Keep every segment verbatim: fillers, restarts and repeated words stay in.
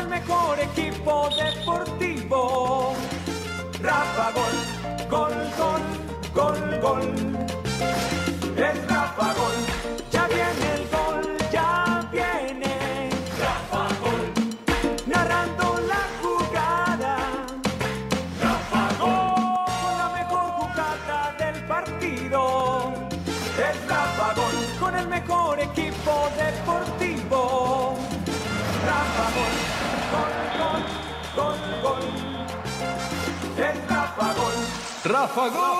el mejor equipo deportivo. Rafa Gol, gol, gol, gol, gol. Es Rafa Gol, ya viene el gol, ya viene. Rafa Gol, narrando la jugada. Rafa Gol, con la mejor jugada del partido. Es Rafa Gol, con el mejor equipo deportivo. Rafa Gol, gol, gol, gol, gol. Es Rafa Gol. Rafa Gol.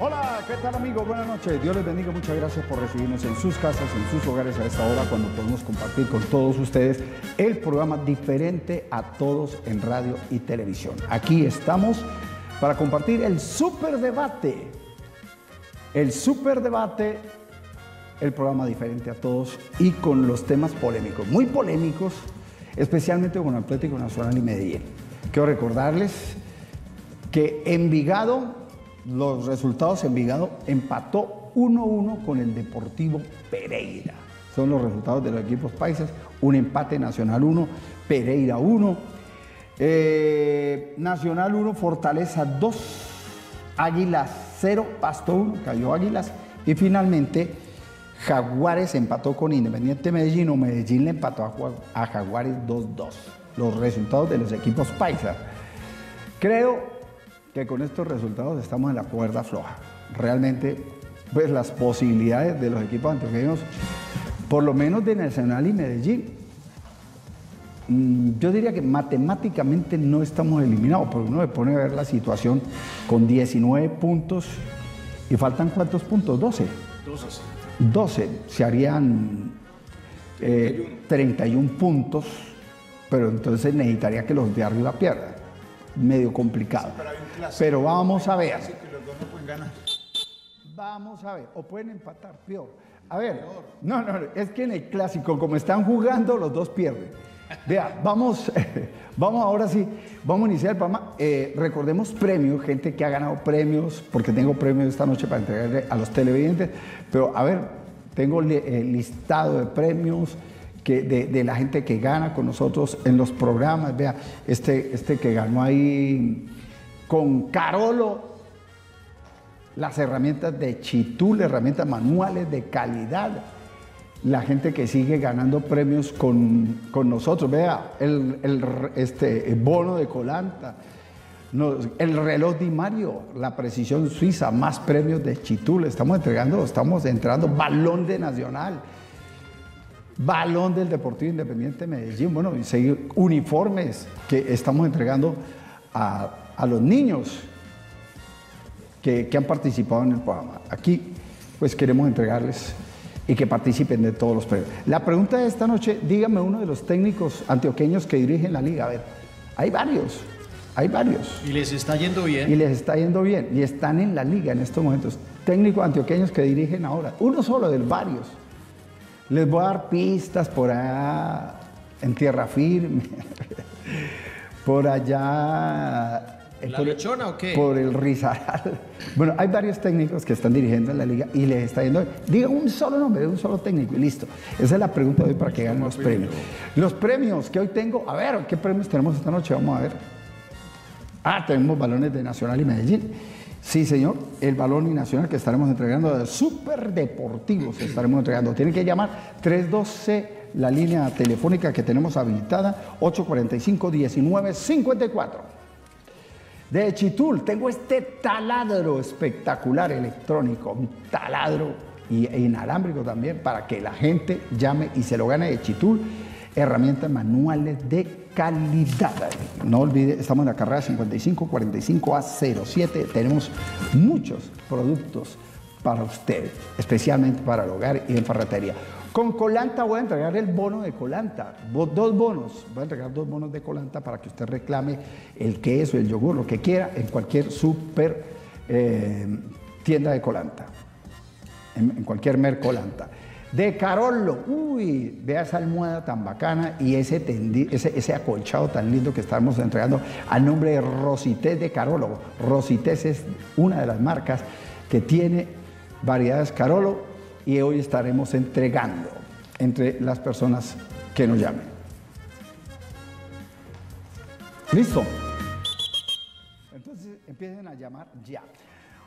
Hola, ¿qué tal amigos? Buenas noches. Dios les bendiga. Muchas gracias por recibirnos en sus casas, en sus hogares a esta hora, cuando podemos compartir con todos ustedes el programa diferente a todos en radio y televisión. Aquí estamos para compartir el superdebate. El superdebate. El programa diferente a todos y con los temas polémicos, muy polémicos, especialmente con Atlético Nacional y Medellín. Quiero recordarles que Envigado, los resultados: Envigado empató uno uno con el Deportivo Pereira. Son los resultados de los equipos paisas: un empate, Nacional uno, Pereira uno, eh, Nacional uno, Fortaleza dos, Águilas cero, Pasto uno, cayó Águilas, y finalmente Jaguares empató con Independiente Medellín, o Medellín le empató a Jaguares dos dos. Los resultados de los equipos paisas. Creo que con estos resultados estamos en la cuerda floja. Realmente, pues las posibilidades de los equipos antioqueños, por lo menos de Nacional y Medellín, yo diría que matemáticamente no estamos eliminados, porque uno se pone a ver la situación con diecinueve puntos y faltan ¿cuántos puntos? doce. doce. doce, se harían eh, treinta y uno puntos, pero entonces necesitaría que los de arriba pierdan. Medio complicado. Pero vamos a ver. Vamos a ver. O pueden empatar, peor. A ver, no, no, es que en el clásico, como están jugando, los dos pierden. Vea, vamos, vamos ahora sí, vamos a iniciar el programa. Eh, recordemos premios, gente que ha ganado premios, porque tengo premios esta noche para entregarle a los televidentes. Pero a ver, tengo el eh, listado de premios que, de, de la gente que gana con nosotros en los programas. Vea, este, este que ganó ahí con Carolo, las herramientas de Chitul, herramientas manuales de calidad. La gente que sigue ganando premios con, con nosotros, vea, el, el, este, el bono de Colanta, nos, el reloj Di Mario, la precisión suiza, más premios de Chitul, estamos entregando, estamos entrando, balón de Nacional, balón del Deportivo Independiente Medellín, bueno, y seguir, uniformes que estamos entregando a, a los niños que, que han participado en el programa. Aquí, pues queremos entregarles y que participen de todos los premios. La pregunta de esta noche: dígame uno de los técnicos antioqueños que dirigen la liga. A ver, hay varios, hay varios. Y les está yendo bien. Y les está yendo bien, y están en la liga en estos momentos. Técnicos antioqueños que dirigen ahora, uno solo de varios. Les voy a dar pistas por allá en tierra firme, por allá... ¿La por, lechona o qué? Por el Rizaral. Bueno, hay varios técnicos que están dirigiendo en la liga y les está yendo. Diga un solo nombre de un solo técnico y listo. Esa es la pregunta de hoy para que ganen los premios. Los premios que hoy tengo, a ver, ¿qué premios tenemos esta noche? Vamos a ver. Ah, tenemos balones de Nacional y Medellín. Sí, señor, el balón y Nacional que estaremos entregando de Super Deportivos. Estaremos entregando. Tienen que llamar tres doce, la línea telefónica que tenemos habilitada, ocho cuarenta y cinco, diecinueve cincuenta y cuatro. De Chitul tengo este taladro espectacular electrónico, un taladro inalámbrico también para que la gente llame y se lo gane de Chitul. Herramientas manuales de calidad. No olvide, estamos en la carrera cincuenta y cinco, cuarenta y cinco A cero siete. Tenemos muchos productos para usted, especialmente para el hogar y en ferretería. Con Colanta voy a entregar el bono de Colanta, dos bonos, voy a entregar dos bonos de Colanta para que usted reclame el queso, el yogur, lo que quiera, en cualquier super eh, tienda de Colanta, en, en cualquier Mercolanta. de Carolo. Uy, vea esa almohada tan bacana y ese, tendi, ese, ese acolchado tan lindo que estamos entregando al nombre de Rosites de Carolo. Rosites es una de las marcas que tiene variedades Carolo y hoy estaremos entregando entre las personas que nos llamen. ¿Listo? Entonces empiecen a llamar ya.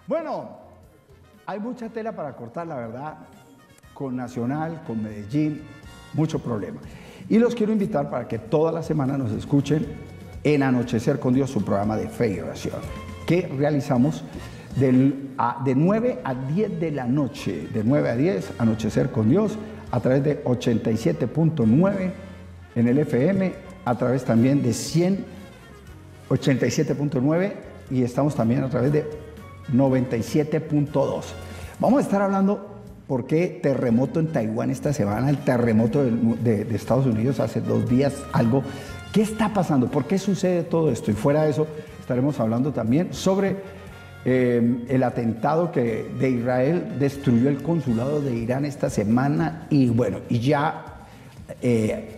Bueno, hay mucha tela para cortar, la verdad, con Nacional, con Medellín, mucho problema. Y los quiero invitar para que toda la semana nos escuchen en Anochecer con Dios, su programa de fe y oración, que realizamos del, a, de nueve a diez de la noche, de nueve a diez, Anochecer con Dios, a través de ochenta y siete punto nueve en el F M, a través también de ciento ochenta y siete punto nueve y estamos también a través de noventa y siete punto dos. Vamos a estar hablando por qué terremoto en Taiwán esta semana, el terremoto de, de, de Estados Unidos hace dos días, algo. ¿Qué está pasando? ¿Por qué sucede todo esto? Y fuera de eso, estaremos hablando también sobre eh, el atentado que de Israel destruyó el consulado de Irán esta semana y bueno, y ya eh,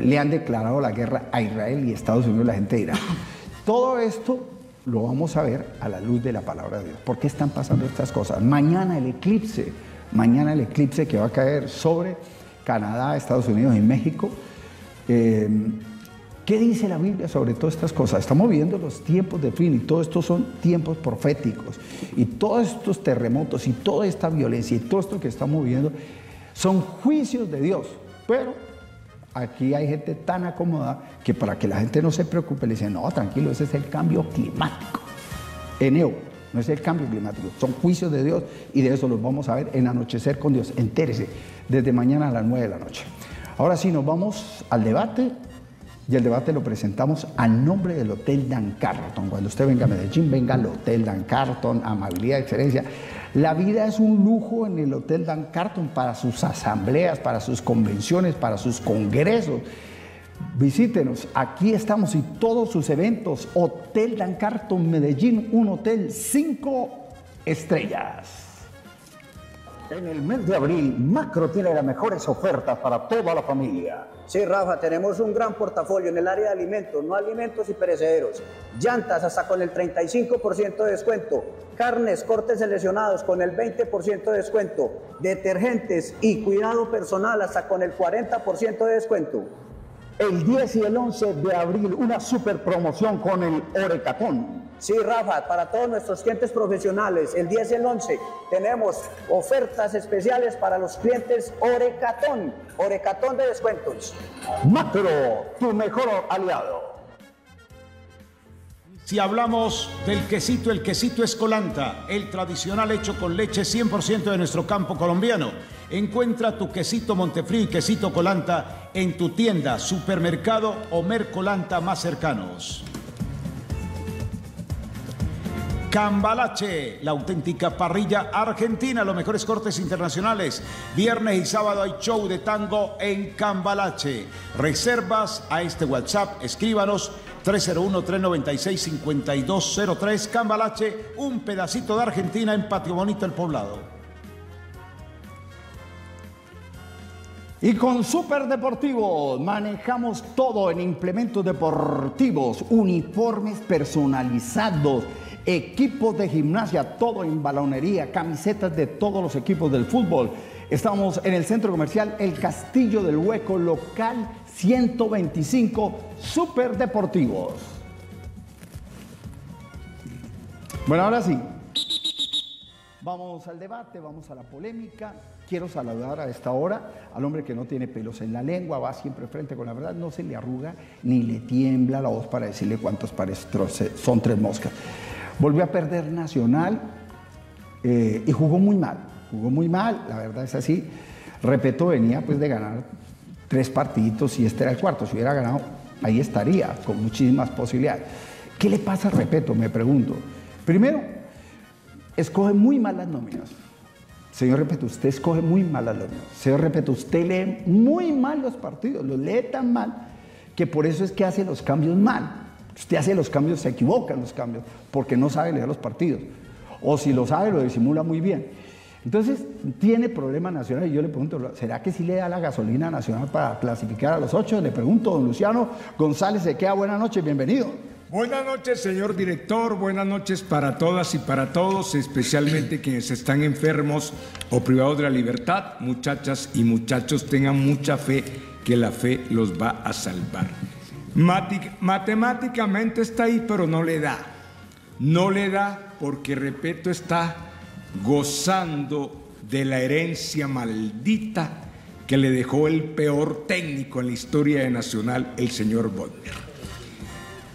le han declarado la guerra a Israel y Estados Unidos, la gente de Irán. Todo esto lo vamos a ver a la luz de la palabra de Dios. ¿Por qué están pasando estas cosas? Mañana el eclipse, mañana el eclipse que va a caer sobre Canadá, Estados Unidos y México. Eh, ¿Qué dice la Biblia sobre todas estas cosas? Estamos viviendo los tiempos de fin y todo esto son tiempos proféticos. Y todos estos terremotos y toda esta violencia y todo esto que estamos viviendo son juicios de Dios. Pero aquí hay gente tan acomodada que para que la gente no se preocupe le dicen, no, tranquilo, ese es el cambio climático. Eneo, no es el cambio climático, son juicios de Dios y de eso los vamos a ver en Anochecer con Dios. Entérese, desde mañana a las nueve de la noche. Ahora sí, nos vamos al debate y el debate lo presentamos a nombre del Hotel Dann Carlton. Cuando usted venga a Medellín, venga al Hotel Dann Carlton, amabilidad, excelencia. La vida es un lujo en el Hotel Dann Carlton para sus asambleas, para sus convenciones, para sus congresos. Visítenos, aquí estamos y todos sus eventos. Hotel Dann Carlton Medellín, un hotel cinco estrellas. En el mes de abril, Macro tiene las mejores ofertas para toda la familia. Sí, Rafa, tenemos un gran portafolio en el área de alimentos, no alimentos y perecederos. Llantas hasta con el treinta y cinco por ciento de descuento. Carnes, cortes seleccionados con el veinte por ciento de descuento. Detergentes y cuidado personal hasta con el cuarenta por ciento de descuento. El diez y el once de abril, una super promoción con el Orecatón. Sí, Rafa, para todos nuestros clientes profesionales, el diez y el once tenemos ofertas especiales para los clientes Orecatón, Orecatón de descuentos. Macro, tu mejor aliado. Si hablamos del quesito, el quesito es Colanta, el tradicional hecho con leche cien por ciento de nuestro campo colombiano. Encuentra tu quesito Montefrío y quesito Colanta en tu tienda, supermercado o Mercolanta más cercanos. Cambalache, la auténtica parrilla argentina, los mejores cortes internacionales. Viernes y sábado hay show de tango en Cambalache. Reservas a este WhatsApp, escríbanos tres cero uno, tres nueve seis, cinco dos cero tres. Cambalache, un pedacito de Argentina en Patio Bonito, El Poblado. Y con Super Deportivos manejamos todo en implementos deportivos, uniformes personalizados, equipos de gimnasia, todo en balonería, camisetas de todos los equipos del fútbol. Estamos en el Centro Comercial El Castillo del Hueco, local ciento veinticinco, Super Deportivos. Bueno, ahora sí, vamos al debate, vamos a la polémica. Quiero saludar a esta hora al hombre que no tiene pelos en la lengua, va siempre frente con la verdad, no se le arruga ni le tiembla la voz para decirle cuántos pares son tres moscas. Volvió a perder Nacional eh, y jugó muy mal, jugó muy mal, la verdad es así. Repetto venía pues de ganar tres partiditos y este era el cuarto, si hubiera ganado ahí estaría con muchísimas posibilidades. ¿Qué le pasa a Repetto? Me pregunto. Primero, escoge muy mal las nóminas. Señor Repetto, usted escoge muy mal las nóminas. Señor Repetto, usted lee muy mal los partidos, los lee tan mal que por eso es que hace los cambios mal. Usted hace los cambios, se equivoca en los cambios, porque no sabe leer los partidos. O si lo sabe, lo disimula muy bien. Entonces, tiene problema Nacional y yo le pregunto, ¿será que sí le da la gasolina Nacional para clasificar a los ocho? Le pregunto, don Luciano González, se queda, buenas noches, bienvenido. Buenas noches, señor director, buenas noches para todas y para todos, especialmente quienes están enfermos o privados de la libertad. Muchachas y muchachos, tengan mucha fe, que la fe los va a salvar. Matic- matemáticamente está ahí, pero no le da. No le da porque, repito, está gozando de la herencia maldita que le dejó el peor técnico en la historia de Nacional, el señor Bodner.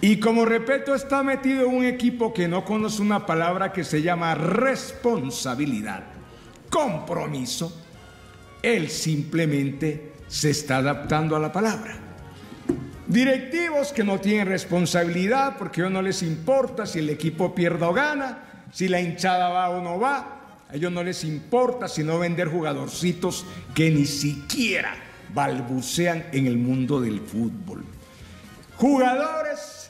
Y como Repetto está metido en un equipo que no conoce una palabra que se llama responsabilidad, compromiso, él simplemente se está adaptando a la palabra. Directivos que no tienen responsabilidad porque a ellos no les importa si el equipo pierda o gana, si la hinchada va o no va, a ellos no les importa, sino vender jugadorcitos que ni siquiera balbucean en el mundo del fútbol. Jugadores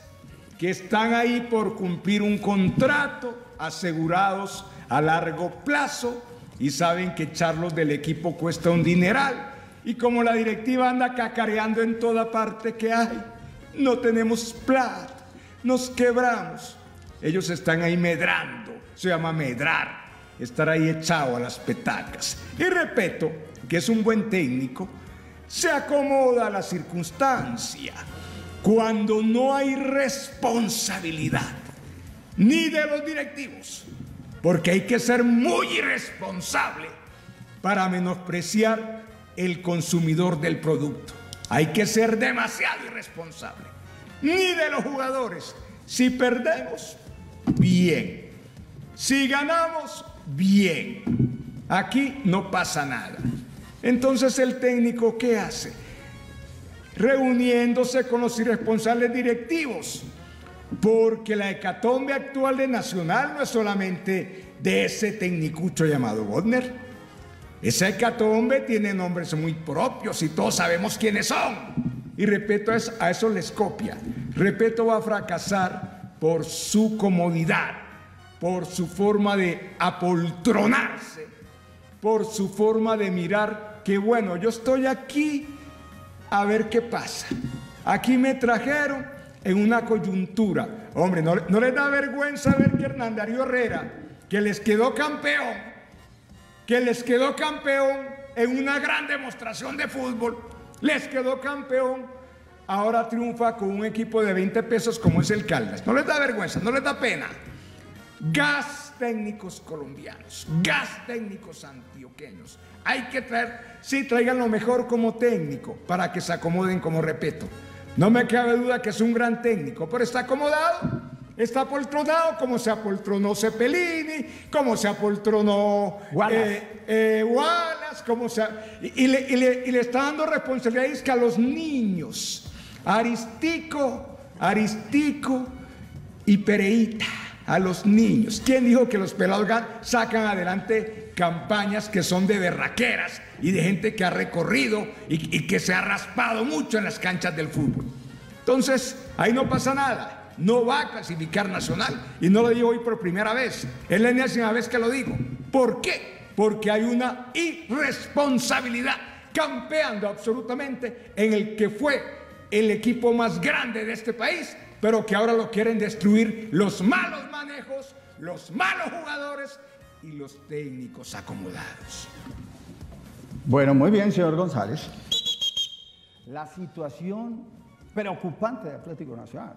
que están ahí por cumplir un contrato, asegurados a largo plazo, y saben que echarlos del equipo cuesta un dineral. Y como la directiva anda cacareando en toda parte que hay, no tenemos plata, nos quebramos. Ellos están ahí medrando, se llama medrar, estar ahí echado a las petacas. Y Repetto, que es un buen técnico, se acomoda a la circunstancia. Cuando no hay responsabilidad, ni de los directivos, porque hay que ser muy irresponsable para menospreciar el consumidor del producto. Hay que ser demasiado irresponsable, ni de los jugadores. Si perdemos, bien. Si ganamos, bien. Aquí no pasa nada. Entonces, ¿el técnico qué hace? Reuniéndose con los irresponsables directivos, porque la hecatombe actual de Nacional no es solamente de ese tecnicucho llamado Bodner. Esa hecatombe tiene nombres muy propios y todos sabemos quiénes son. Y Repetto, a eso les copia. Repetto va a fracasar por su comodidad, por su forma de apoltronarse, por su forma de mirar que, bueno, yo estoy aquí a ver qué pasa. Aquí me trajeron en una coyuntura. Hombre, ¿no, no les da vergüenza ver que Hernán Darío Herrera, que les quedó campeón, que les quedó campeón en una gran demostración de fútbol, les quedó campeón, ahora triunfa con un equipo de veinte pesos como es el Caldas? No les da vergüenza, no les da pena. Gas técnicos colombianos, gas técnicos antioqueños. Hay que traer, sí, traigan lo mejor como técnico para que se acomoden como Repetto. No me cabe duda que es un gran técnico, pero está acomodado, está apoltronado como se apoltronó Zepelini, como se apoltronó Wallace, eh, eh, Wallace como se, y, y, le, y, le, y le está dando responsabilidades que a los niños. Aristico, Aristico y Pereita, a los niños. ¿Quién dijo que los pelados sacan adelante campañas que son de berraqueras y de gente que ha recorrido y, y que se ha raspado mucho en las canchas del fútbol? Entonces, ahí no pasa nada. No va a clasificar Nacional, y no lo digo hoy por primera vez. Es la enésima vez que lo digo. ¿Por qué? Porque hay una irresponsabilidad campeando absolutamente en el que fue el equipo más grande de este país, pero que ahora lo quieren destruir los malos manejos, los malos jugadores y los técnicos acomodados. Bueno, muy bien, señor González. La situación preocupante de Atlético Nacional,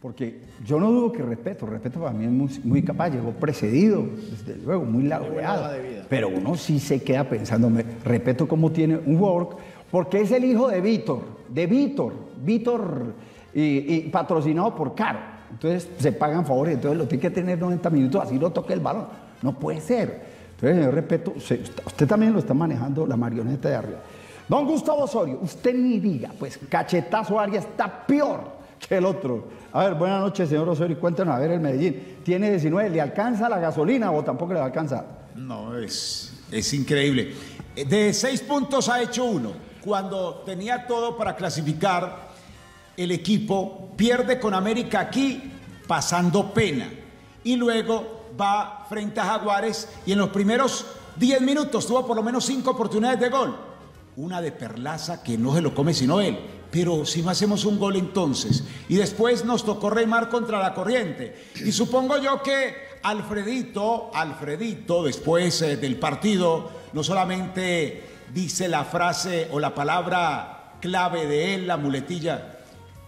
porque yo no dudo que Repetto, Repetto para mí es muy, muy capaz, llegó precedido, desde luego, muy laureado, pero uno sí se queda pensando, Repetto cómo tiene un work, porque es el hijo de Víctor, de Víctor, Víctor y, y patrocinado por Caro. Entonces se pagan favores, entonces lo tiene que tener noventa minutos, así no toque el balón. No puede ser. Entonces, señor Repetto, usted también lo está manejando la marioneta de arriba. Don Gustavo Osorio, usted ni diga, pues cachetazo Arias está peor que el otro. A ver, buenas noches, señor Osorio, cuéntanos, a ver, el Medellín tiene diecinueve, ¿le alcanza la gasolina o tampoco le va a alcanzar? No, es, es increíble. De seis puntos ha hecho uno. Cuando tenía todo para clasificar, el equipo pierde con América aquí, pasando pena. Y luego va frente a Jaguares y en los primeros diez minutos, tuvo por lo menos cinco oportunidades de gol. Una de Perlaza que no se lo come sino él. Pero si no hacemos un gol entonces. Y después nos tocó remar contra la corriente. Y supongo yo que Alfredito, Alfredito, después eh, del partido, no solamente dice la frase o la palabra clave de él, la muletilla.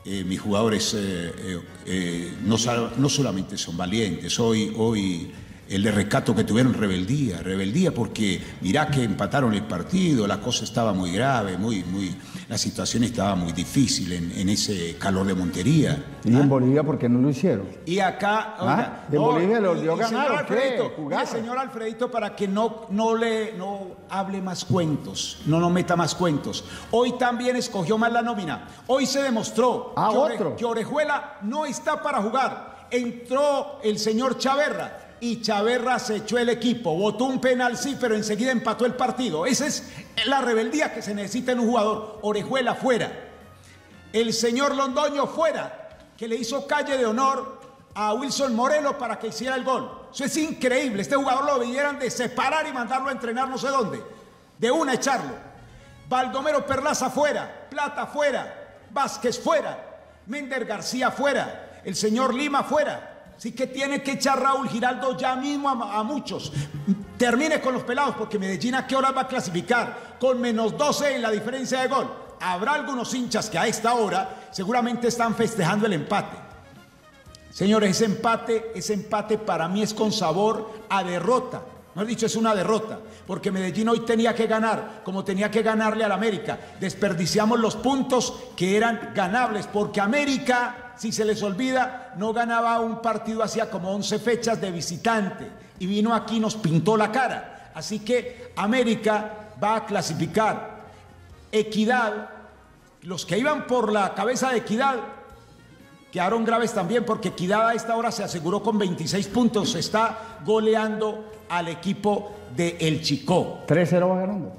Eh, mis jugadores eh, eh, eh, no, no solamente son valientes, hoy, hoy el de rescato que tuvieron, rebeldía, rebeldía porque mirá que empataron el partido, la cosa estaba muy grave, muy, muy, la situación estaba muy difícil en, en ese calor de Montería. Y ¿ah? en Bolivia, ¿por qué no lo hicieron? Y acá, ¿ah? no, en Bolivia lo dio ganar, el señor Alfredito, para que no, no le no hable más cuentos, no nos meta más cuentos. Hoy también escogió mal la nómina. Hoy se demostró ah, que, otro. Ore, que Orejuela no está para jugar. Entró el señor Chaverra. Y Chaverra se echó el equipo, votó un penal, sí, pero enseguida empató el partido. Esa es la rebeldía que se necesita en un jugador. Orejuela fuera, el señor Londoño fuera, que le hizo calle de honor a Wilson Moreno para que hiciera el gol. Eso es increíble, este jugador lo vieran de separar y mandarlo a entrenar no sé dónde, de una echarlo. Baldomero Perlaza fuera, Plata fuera, Vázquez fuera, Mender García fuera, el señor Lima fuera. Así que tiene que echar Raúl Giraldo ya mismo a, a muchos. Termine con los pelados, porque Medellín a qué hora va a clasificar. Con menos doce en la diferencia de gol. Habrá algunos hinchas que a esta hora seguramente están festejando el empate. Señores, ese empate, ese empate para mí es con sabor a derrota. No he dicho, es una derrota, porque Medellín hoy tenía que ganar, como tenía que ganarle al América. Desperdiciamos los puntos que eran ganables, porque América... Si se les olvida, no ganaba un partido hacía como once fechas de visitante. Y vino aquí y nos pintó la cara. Así que América va a clasificar. Equidad, los que iban por la cabeza de Equidad, quedaron graves también porque Equidad a esta hora se aseguró con veintiséis puntos. Está goleando al equipo de El Chicó. tres cero va ganando.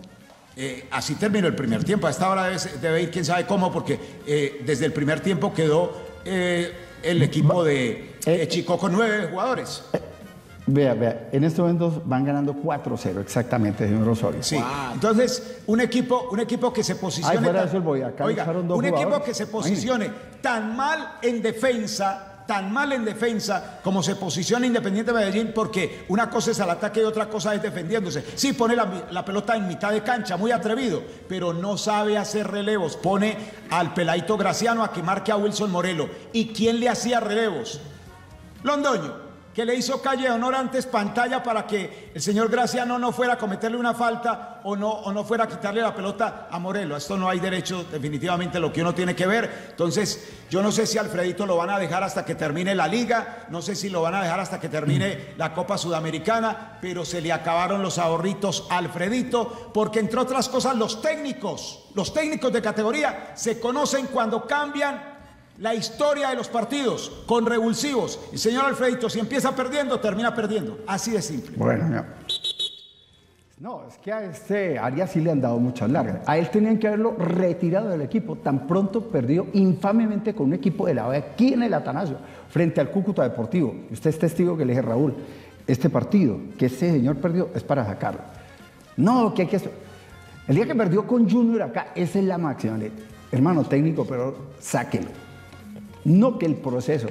Eh, así terminó el primer tiempo. A esta hora debe, debe ir quién sabe cómo, porque eh, desde el primer tiempo quedó... Eh, el equipo de eh, Chicó con nueve jugadores. Eh, vea, vea, en estos momentos van ganando cuatro cero exactamente, señor Rosario. Sí, wow. Entonces, un equipo, un equipo que se posicione... Ay, fuera tan, de eso voy a, oiga, un jugadores. equipo que se posicione Ay. tan mal en defensa, tan mal en defensa, como se posiciona Independiente Medellín, porque una cosa es al ataque y otra cosa es defendiéndose. Sí, pone la, la pelota en mitad de cancha, muy atrevido, pero no sabe hacer relevos. Pone al peladito Graciano a que marque a Wilson Moreno. ¿Y quién le hacía relevos? Londoño, que le hizo calle de honor antes pantalla para que el señor Graciano no fuera a cometerle una falta o no, o no fuera a quitarle la pelota a Morelo. Esto no hay derecho, definitivamente, lo que uno tiene que ver. Entonces, yo no sé si Alfredito lo van a dejar hasta que termine la Liga, no sé si lo van a dejar hasta que termine la Copa Sudamericana, pero se le acabaron los ahorritos a Alfredito, porque entre otras cosas los técnicos, los técnicos de categoría se conocen cuando cambian la historia de los partidos con revulsivos. El señor Alfredito, si empieza perdiendo, termina perdiendo. Así de simple. Bueno, no. No, es que a este Arias sí le han dado muchas largas. A él tenían que haberlo retirado del equipo. Tan pronto perdió infamemente con un equipo de la B aquí en el Atanasio, frente al Cúcuta Deportivo. Usted es testigo que le dije, Raúl, este partido que ese señor perdió es para sacarlo. No, que hay que... El día que perdió con Junior acá, esa es la máxima. Hermano técnico, pero sáquelo. No que el proceso.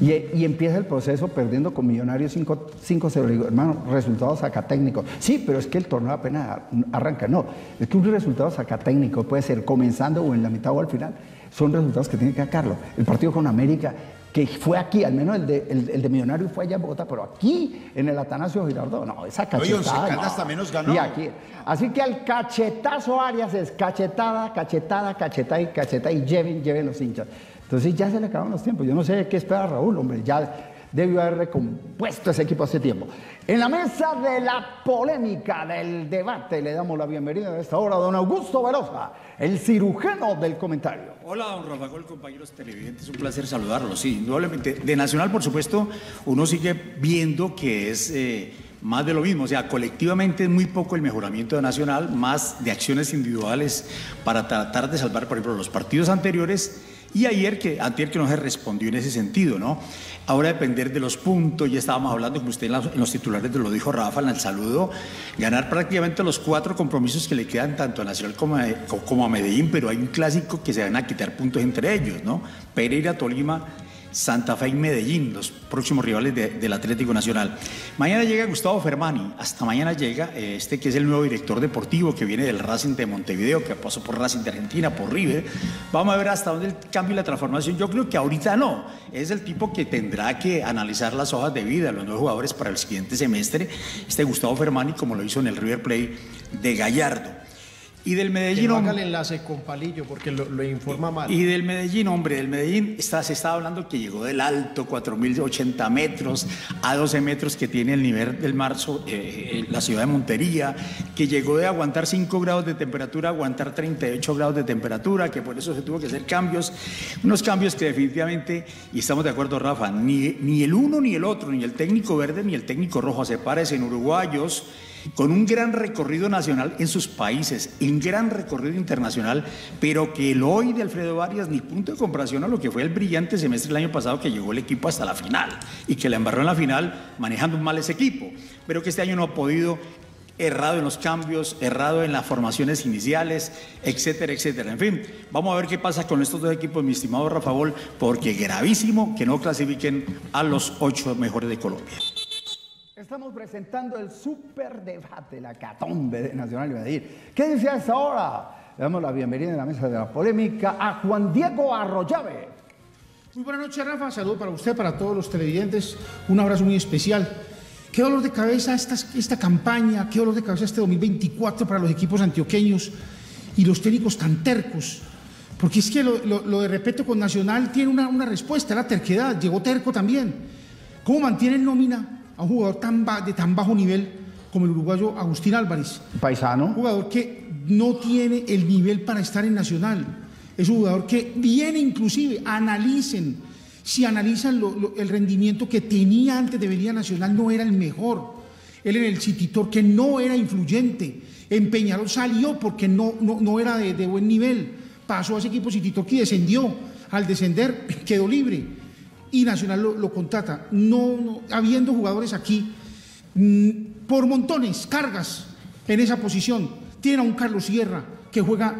Y, y empieza el proceso perdiendo con Millonarios cinco cero. Le digo, hermano, resultado sacatécnico. Sí, pero es que el torneo apenas arranca. No, es que un resultado sacatécnico puede ser comenzando o en la mitad o al final. Son resultados que tiene que sacarlo. El partido con América, que fue aquí, al menos el de, el, el de Millonarios fue allá en Bogotá, pero aquí, en el Atanasio Girardot, no, esa cachetada. Oye, no. Hasta menos ganó. Y aquí. Así que al cachetazo Arias es cachetada, cachetada, cachetada y cachetada, y lleven, lleven los hinchas. Entonces ya se le acabaron los tiempos. Yo no sé qué espera Raúl, hombre, ya debió haber recompuesto ese equipo hace tiempo. En la mesa de la polémica, del debate, le damos la bienvenida a esta hora a don Augusto Velosa, el cirujano del comentario. Hola, don Rafa Gol, compañeros televidentes, un placer saludarlos. Sí, indudablemente, de Nacional, por supuesto, uno sigue viendo que es eh, más de lo mismo. O sea, colectivamente es muy poco el mejoramiento de Nacional, más de acciones individuales para tratar de salvar, por ejemplo, los partidos anteriores y ayer que, anterior que no se respondió en ese sentido, ¿no? Ahora depender de los puntos, ya estábamos hablando, como usted en, la, en los titulares lo dijo Rafa en el saludo, ganar prácticamente los cuatro compromisos que le quedan tanto a Nacional como a, como a Medellín, pero hay un clásico que se van a quitar puntos entre ellos, ¿no? Pereira, Tolima, Santa Fe y Medellín, los próximos rivales de, del Atlético Nacional. Mañana llega Gustavo Fermani, hasta mañana llega este que es el nuevo director deportivo que viene del Racing de Montevideo, que pasó por Racing de Argentina, por River. Vamos a ver hasta dónde el cambio y la transformación. Yo creo que ahorita no, es el tipo que tendrá que analizar las hojas de vida, los nuevos jugadores para el siguiente semestre, este Gustavo Fermani, como lo hizo en el River Plate de Gallardo. Y del Medellín. No haga el enlace con Palillo porque lo, lo informa mal. Y del Medellín, hombre, del Medellín está, se está hablando que llegó del alto, cuatro mil ochenta metros, a doce metros que tiene el nivel del mar, eh, la ciudad de Montería, que llegó de aguantar cinco grados de temperatura, aguantar treinta y ocho grados de temperatura, que por eso se tuvo que hacer cambios, unos cambios que definitivamente, y estamos de acuerdo, Rafa, ni, ni el uno ni el otro, ni el técnico verde ni el técnico rojo, se parecen uruguayos, con un gran recorrido nacional en sus países, un gran recorrido internacional, pero que el hoy de Alfredo Varias ni punto de comparación a lo que fue el brillante semestre del año pasado que llegó el equipo hasta la final y que la embarró en la final manejando mal ese equipo, pero que este año no ha podido, errado en los cambios, errado en las formaciones iniciales, etcétera, etcétera. En fin, vamos a ver qué pasa con estos dos equipos, mi estimado Rafa Bol, porque gravísimo que no clasifiquen a los ocho mejores de Colombia. Estamos presentando el superdebate, la catombe de Nacional y Medellín. ¿Qué dice a esta hora? Le damos la bienvenida en la mesa de la polémica a Juan Diego Arroyave. Muy buenas noches, Rafa. Saludos para usted, para todos los televidentes. Un abrazo muy especial. Qué dolor de cabeza esta, esta campaña, qué dolor de cabeza este dos mil veinticuatro para los equipos antioqueños y los técnicos tan tercos. Porque es que lo, lo, lo de Repetto con Nacional tiene una, una respuesta, la terquedad. Llegó terco también. ¿Cómo mantienen nómina a un jugador tan de tan bajo nivel como el uruguayo Agustín Álvarez? Paisano. Un jugador que no tiene el nivel para estar en Nacional. Es un jugador que viene inclusive, analicen, si analizan lo, lo, el rendimiento que tenía antes de venir a Nacional, no era el mejor. Él en el Chitul, que no era influyente. En Peñarol salió porque no, no, no era de, de buen nivel. Pasó a ese equipo Chitul que descendió. Al descender quedó libre. Y Nacional lo, lo contrata, no, no, habiendo jugadores aquí mmm, por montones, cargas en esa posición. Tiene a un Carlos Sierra que juega,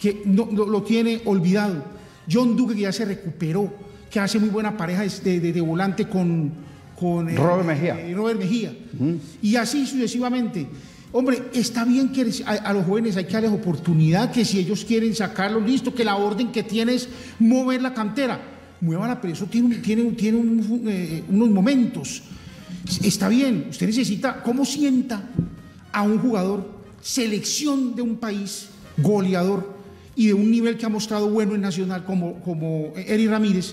que no, lo, lo tiene olvidado. John Duque, que ya se recuperó, que hace muy buena pareja de, de, de volante con, con eh, Robert Mejía. Eh, Robert Mejía. Uh-huh. Y así sucesivamente. Hombre, está bien que a, a los jóvenes hay que darles oportunidad, que si ellos quieren sacarlo, listo, que la orden que tiene es mover la cantera. Muévala, pero eso tiene, tiene, tiene un, eh, unos momentos. Está bien, usted necesita, ¿cómo sienta a un jugador selección de un país, goleador y de un nivel que ha mostrado bueno en Nacional como, como Eri Ramírez?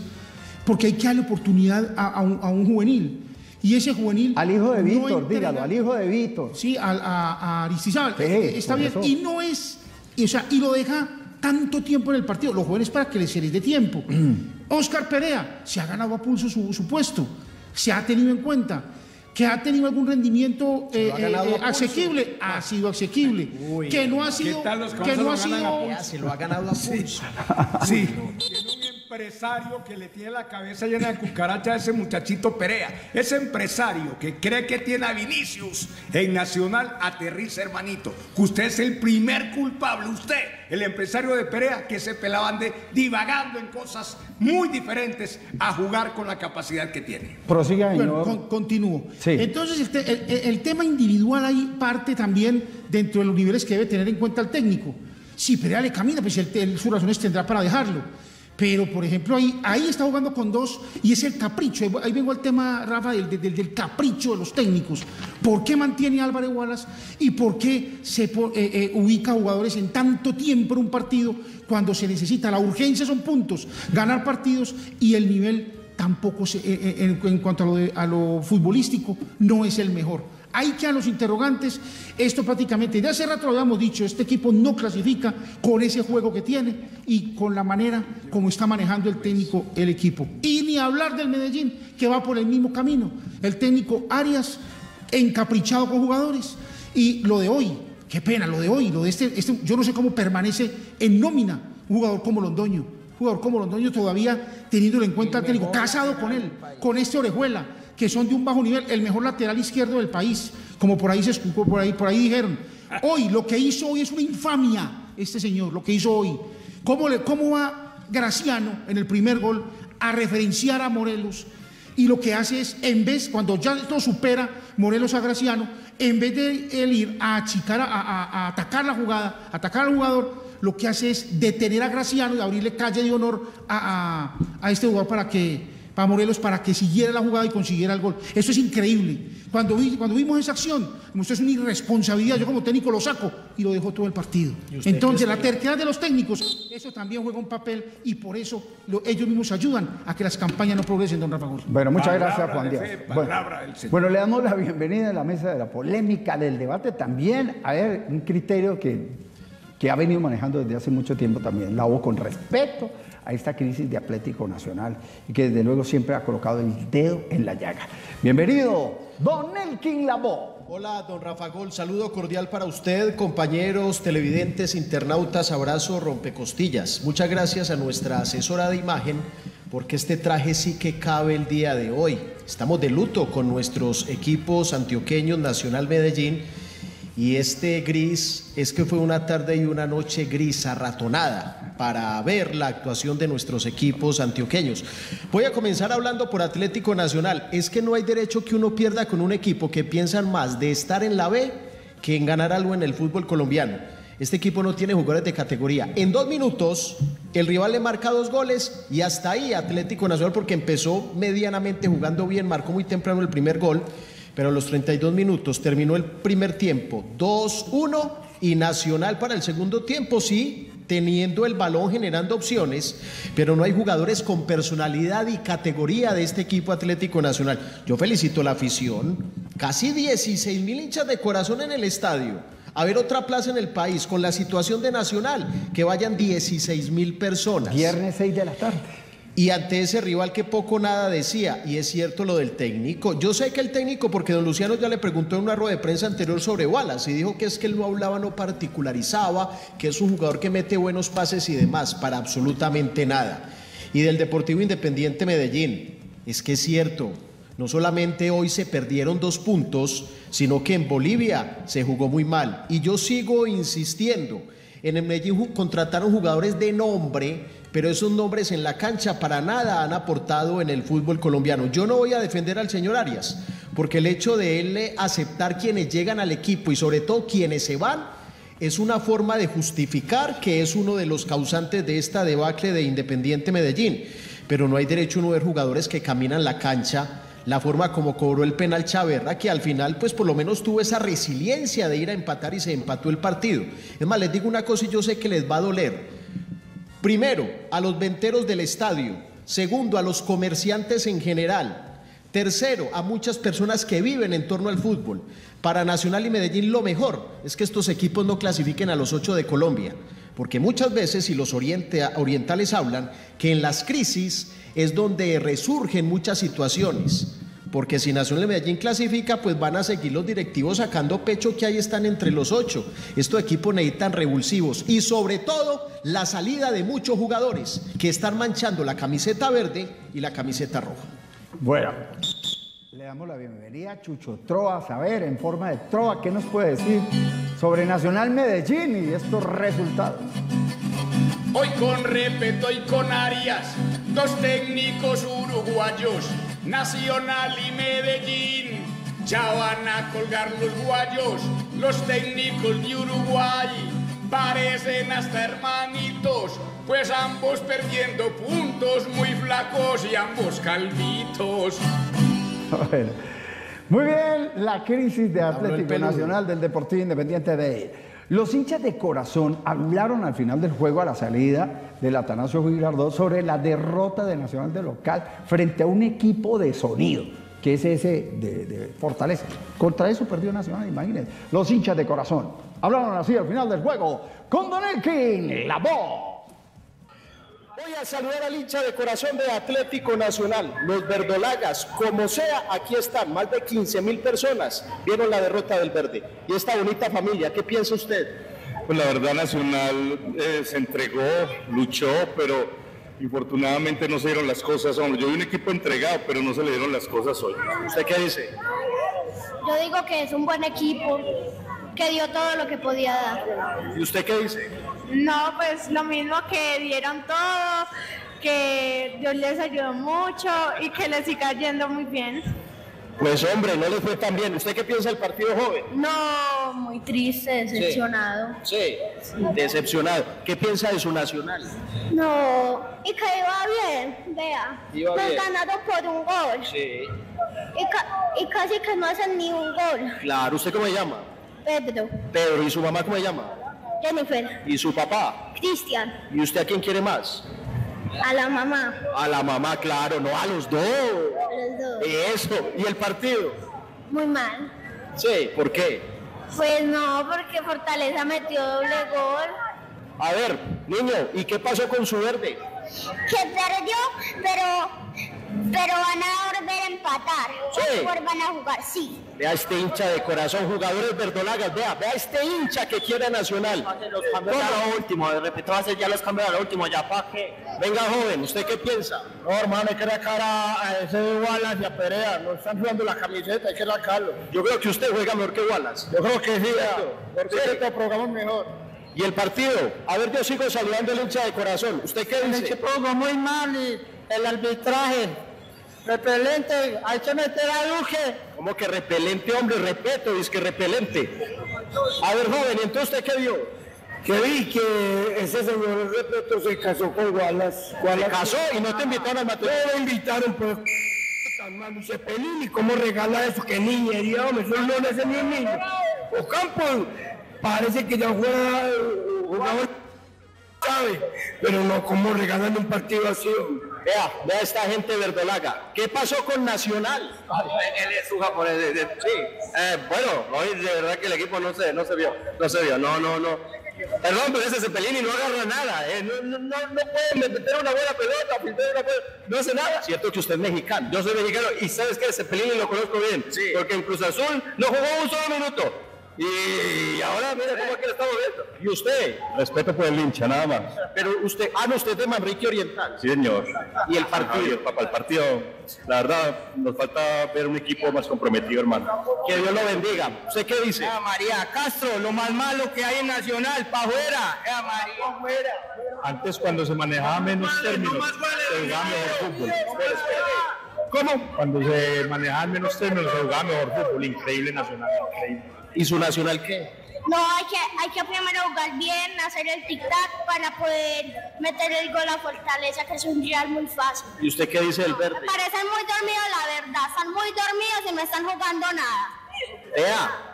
Porque hay que darle oportunidad a, a, un, a un juvenil. Y ese juvenil... Al hijo de Víctor, no interna, dígalo, al hijo de Víctor. Sí, a, a, a Aristizábal. Sí, está bien, eso. Y no es... Y, o sea, y lo deja tanto tiempo en el partido, los jóvenes para que les dé tiempo. Oscar Perea se ha ganado a pulso su, su puesto, se ha tenido en cuenta, que ha tenido algún rendimiento eh, eh, asequible, ha sido asequible. Uy, que no ha sido, que no ha sido, se lo ha ganado a pulso. Sí. Empresario que le tiene la cabeza llena de cucaracha a ese muchachito Perea, ese empresario que cree que tiene a Vinicius en Nacional, aterriza, hermanito, que usted es el primer culpable, usted, el empresario de Perea, que se pelaban de divagando en cosas muy diferentes a jugar con la capacidad que tiene. Prosiga, bueno, con, continúo. Sí. Entonces el, te, el, el tema individual ahí parte también dentro de los niveles que debe tener en cuenta el técnico. Si Perea le camina, pues el, el, sus razones tendrá para dejarlo. Pero, por ejemplo, ahí, ahí está jugando con dos y es el capricho. Ahí vengo al tema, Rafa, del, del, del capricho de los técnicos. ¿Por qué mantiene a Álvarez Wallace y por qué se eh, eh, ubica jugadores en tanto tiempo en un partido cuando se necesita? La urgencia son puntos, ganar partidos y el nivel tampoco, se, eh, en, en cuanto a lo, de, a lo futbolístico, no es el mejor. Ahí quedan los interrogantes. Esto prácticamente, de hace rato lo habíamos dicho, este equipo no clasifica con ese juego que tiene y con la manera como está manejando el técnico el equipo. Y ni hablar del Medellín, que va por el mismo camino. El técnico Arias encaprichado con jugadores. Y lo de hoy, qué pena, lo de hoy, lo de este, este yo no sé cómo permanece en nómina un jugador como Londoño, jugador como Londoño todavía teniéndolo en cuenta, técnico, casado con él, con este Orejuela, que son de un bajo nivel, el mejor lateral izquierdo del país, como por ahí se escuchó, por ahí, por ahí dijeron. Hoy, lo que hizo hoy es una infamia, este señor, lo que hizo hoy. ¿Cómo, le, cómo va Graciano en el primer gol a referenciar a Morelos? Y lo que hace es, en vez, cuando ya esto supera Morelos a Graciano, en vez de él ir a achicar, a, a, a atacar la jugada, atacar al jugador, lo que hace es detener a Graciano y abrirle calle de honor a, a, a este jugador para que, para Morelos, para que siguiera la jugada y consiguiera el gol. Eso es increíble. Cuando, vi, cuando vimos esa acción, esto es una irresponsabilidad. Yo como técnico lo saco y lo dejo todo el partido. Entonces la terquedad de los técnicos, eso también juega un papel y por eso lo, ellos mismos ayudan a que las campañas no progresen, don Rafa Gómez. Bueno, muchas palabra gracias, Juan Díaz. Fe, palabra, bueno, bueno, le damos la bienvenida a la mesa de la polémica, del debate también. A ver, un criterio que... que ha venido manejando desde hace mucho tiempo también, la U con respeto a esta crisis de Atlético Nacional y que desde luego siempre ha colocado el dedo en la llaga. Bienvenido, don Elkin Labó. Hola, don Rafa Gol, saludo cordial para usted, compañeros, televidentes, internautas, abrazo, rompecostillas. Muchas gracias a nuestra asesora de imagen, porque este traje sí que cabe el día de hoy. Estamos de luto con nuestros equipos antioqueños, Nacional Medellín, y este gris, es que fue una tarde y una noche gris arratonada para ver la actuación de nuestros equipos antioqueños. Voy a comenzar hablando por Atlético Nacional. Es que no hay derecho que uno pierda con un equipo que piensa más de estar en la B que en ganar algo en el fútbol colombiano. Este equipo no tiene jugadores de categoría. En dos minutos, el rival le marca dos goles y hasta ahí Atlético Nacional, porque empezó medianamente jugando bien, marcó muy temprano el primer gol. Pero a los treinta y dos minutos terminó el primer tiempo, dos uno, y Nacional para el segundo tiempo, sí, teniendo el balón, generando opciones, pero no hay jugadores con personalidad y categoría de este equipo Atlético Nacional. Yo felicito a la afición, casi dieciséis mil hinchas de corazón en el estadio. A ver otra plaza en el país, con la situación de Nacional, que vayan dieciséis mil personas. Viernes seis de la tarde. Y ante ese rival que poco nada decía, y es cierto lo del técnico, yo sé que el técnico, porque don Luciano ya le preguntó en una rueda de prensa anterior sobre Wallace, y dijo que es que él no hablaba, no particularizaba, que es un jugador que mete buenos pases y demás, para absolutamente nada. Y del Deportivo Independiente Medellín, es que es cierto, no solamente hoy se perdieron dos puntos, sino que en Bolivia se jugó muy mal, y yo sigo insistiendo. En el Medellín contrataron jugadores de nombre, pero esos nombres en la cancha para nada han aportado en el fútbol colombiano. Yo no voy a defender al señor Arias, porque el hecho de él aceptar quienes llegan al equipo y sobre todo quienes se van, es una forma de justificar que es uno de los causantes de esta debacle de Independiente Medellín. Pero no hay derecho a no ver jugadores que caminan la cancha. La forma como cobró el penal Chaverra, que al final pues por lo menos tuvo esa resiliencia de ir a empatar y se empató el partido. Es más, les digo una cosa y yo sé que les va a doler. Primero, a los venteros del estadio. Segundo, a los comerciantes en general. Tercero, a muchas personas que viven en torno al fútbol. Para Nacional y Medellín lo mejor es que estos equipos no clasifiquen a los ocho de Colombia. Porque muchas veces, y los orientales hablan, que en las crisis es donde resurgen muchas situaciones. Porque si Nacional de Medellín clasifica, pues van a seguir los directivos sacando pecho que ahí están entre los ocho. Estos equipos necesitan revulsivos. Y sobre todo, la salida de muchos jugadores que están manchando la camiseta verde y la camiseta roja. Bueno, le damos la bienvenida a Chucho Troa. A ver, en forma de Troa, ¿qué nos puede decir sobre Nacional Medellín y estos resultados? Hoy con Repetto y con Arias, dos técnicos uruguayos, Nacional y Medellín, ya van a colgar los guayos, los técnicos de Uruguay, parecen hasta hermanitos, pues ambos perdiendo puntos, muy flacos y ambos calvitos. Bueno, muy bien, la crisis de Atlético Nacional del Deportivo Independiente de él. Los hinchas de corazón hablaron al final del juego a la salida del Atanasio Girardot sobre la derrota de Nacional de local frente a un equipo de sonido, que es ese de, de Fortaleza. Contra eso perdió Nacional, imagínense. Los hinchas de corazón hablaron así al final del juego con don Elkin Labó. Voy a saludar al hincha de corazón de Atlético Nacional, los verdolagas, como sea, aquí están, más de quince mil personas vieron la derrota del verde. Y esta bonita familia, ¿qué piensa usted? Pues la verdad, Nacional eh, se entregó, luchó, pero infortunadamente no se dieron las cosas. Hombre, yo vi un equipo entregado, pero no se le dieron las cosas hoy. ¿Usted qué dice? Yo digo que es un buen equipo, que dio todo lo que podía dar. ¿Y usted qué dice? No, pues lo mismo, que dieron todo, que Dios les ayudó mucho y que les siga yendo muy bien. Pues hombre, no les fue tan bien. ¿Usted qué piensa del partido, joven? No, muy triste, decepcionado. Sí, sí, decepcionado. ¿Qué piensa de su Nacional? No, y que iba bien, vea. Iba Nos bien. ganaron por un gol. Sí. Y, ca y casi que no hacen ni un gol. Claro, ¿usted cómo se llama? Pedro. Pedro, ¿y su mamá cómo se llama? Jennifer. ¿Y su papá? Cristian. ¿Y usted a quién quiere más? A la mamá. A la mamá, claro, no, a los dos. A los dos. Eso, ¿y el partido? Muy mal. Sí, ¿por qué? Pues no, porque Fortaleza metió doble gol. A ver, niño, ¿y qué pasó con su verde? Que perdió, pero... Pero van a volver a empatar, sí. Van a jugar, sí. Vea este hincha de corazón, jugadores verdolagas, vea, vea este hincha que quiere Nacional. Los cambios a lo último, de repente va a hacer ya los cambios a lo último, ya para qué. Venga, joven, ¿usted qué piensa? No, hermano, hay que sacar a, a ese Wallace y a Perea, no están jugando la camiseta, hay que sacarlo. Yo creo que usted juega mejor que Wallace. Yo creo que sí, porque sí. Este programa es mejor. ¿Y el partido? A ver, yo sigo saludando al hincha de corazón. ¿Usted qué dice? El equipo jugó muy mal y el arbitraje. Repelente, hay que meter a Luque. ¿Cómo que repelente, hombre? Repetto, dice que repelente. A ver, joven, ¿y entonces usted qué vio? Que vi que ese señor Repetto se casó con Wallace. Wallace. ¿Se casó y no te invitaron al matrimonio? No lo invitaron, pero... Zepelini, ¿cómo regala eso? ¡Qué niñería, hombre! Eso no es ni niño. Ocampo... Parece que ya juega jugador, ¿sabe? Pero no, como regalando un partido así. Vea, vea esta gente verdolaga. ¿Qué pasó con Nacional? Él es un japonés. De, de, sí. Eh, bueno, hoy de verdad que el equipo no se, no se vio. No se vio, no, no, no. Perdón, pero ese Zepelini no agarra nada. Eh. No, no, no, no puede meter una buena pelota, pintar una buena... No hace nada. Cierto que usted es mexicano. Yo soy mexicano y sabes que el Zepelini lo conozco bien. Sí. Porque en Cruz Azul no jugó un solo minuto. Y ahora mira cómo es que lo estamos viendo. ¿Y usted? Respeto por el hincha, nada más. Pero usted, ah, no, usted es de Manrique Oriental. Sí, señor. ¿Y el partido? Papá, el partido, la verdad, nos falta ver un equipo más comprometido, hermano. Que Dios lo bendiga. ¿Usted qué dice? Ah, María Castro, lo más malo que hay en Nacional, para afuera. Ah, María, fuera. Antes, cuando se manejaba menos términos, se jugaba mejor fútbol. ¿Cómo? Cuando se manejaban menos términos, se jugaba mejor fútbol. Increíble Nacional, increíble. ¿Y su Nacional qué? No, hay que, hay que primero jugar bien, hacer el tic-tac para poder meter el gol a Fortaleza, que es un rival muy fácil. ¿Y usted qué dice del verde? Me parecen muy dormidos, la verdad. Están muy dormidos y no están jugando nada. Ea.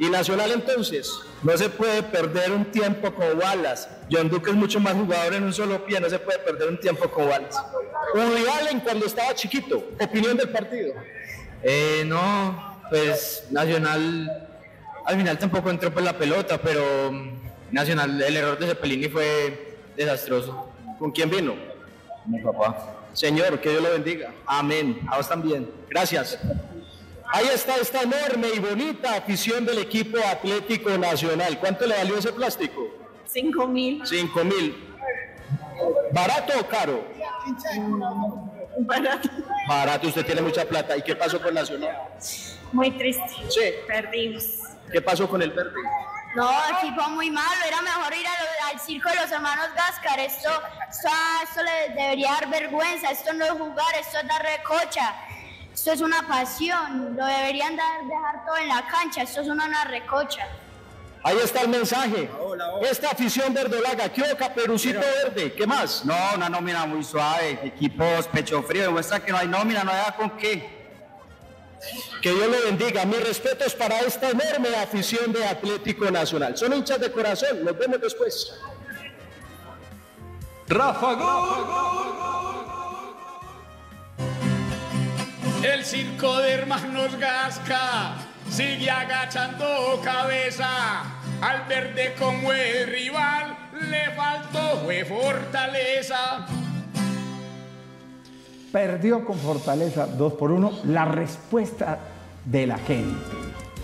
¿Y Nacional entonces? No se puede perder un tiempo con Wallace. John Duque es mucho más jugador en un solo pie, no se puede perder un tiempo con Wallace. Uri Allen cuando estaba chiquito, opinión del partido. Eh, no, pues Nacional... Al final tampoco entró por la pelota, pero Nacional, el error de Zepelini fue desastroso. ¿Con quién vino? Mi papá. Señor, que Dios lo bendiga. Amén. A vos también. Gracias. Ahí está esta enorme y bonita afición del equipo Atlético Nacional. ¿Cuánto le valió ese plástico? Cinco mil. Cinco mil. ¿Barato o caro? Barato. Barato, usted tiene mucha plata. ¿Y qué pasó con Nacional? Muy triste. Sí. Perdimos. ¿Qué pasó con el verde? No, el equipo muy malo, era mejor ir al, al circo de los hermanos Gascar, esto, esto, esto le debería dar vergüenza, esto no es jugar, esto es dar recocha, esto es una pasión, lo deberían dar, dejar todo en la cancha, esto es una, una recocha. Ahí está el mensaje. Hola, hola. Esta afición verdolaga, ¿qué hubo, Caperucito Verde? ¿Qué más? No, una nómina muy suave, equipos pecho frío, demuestra que no hay nómina, no hay nada con qué. Que Dios le bendiga, mis respetos para esta enorme afición de Atlético Nacional. Son hinchas de corazón, nos vemos después. Rafa, gol, gol, gol. El circo de hermanos Gasca sigue agachando cabeza. Al verde como el rival le faltó fue fortaleza. Perdió con Fortaleza dos por uno. La respuesta de la gente,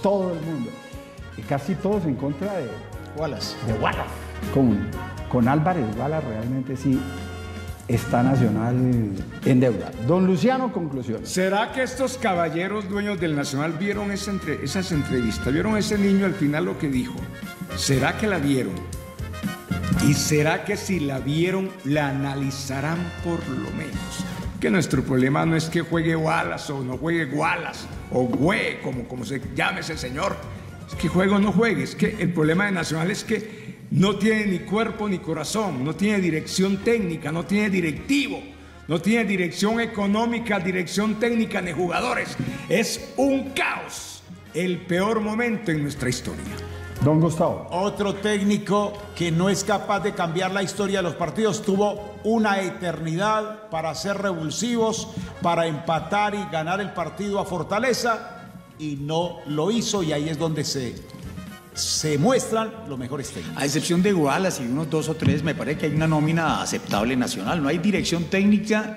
todo el mundo, y casi todos en contra de Wallace. De Wallace. Con, con Álvarez, Wallace realmente sí está Nacional en deuda. Don Luciano, conclusiones. ¿Será que estos caballeros dueños del Nacional vieron esa entre, esas entrevistas? ¿Vieron ese niño al final lo que dijo? ¿Será que la vieron? ¿Y será que si la vieron, la analizarán por lo menos? Que nuestro problema no es que juegue Wallace o no juegue Wallace, o güey, como, como se llame ese señor. Es que juegue o no juegue. Es que el problema de Nacional es que no tiene ni cuerpo ni corazón, no tiene dirección técnica, no tiene directivo, no tiene dirección económica, dirección técnica ni jugadores. Es un caos. El peor momento en nuestra historia. Don Gustavo. Otro técnico que no es capaz de cambiar la historia de los partidos. Tuvo una eternidad para ser revulsivos, para empatar y ganar el partido a Fortaleza, y no lo hizo, y ahí es donde se, se muestran los mejores técnicos. A excepción de Wallace y unos dos o tres, me parece que hay una nómina aceptable nacional. No hay dirección técnica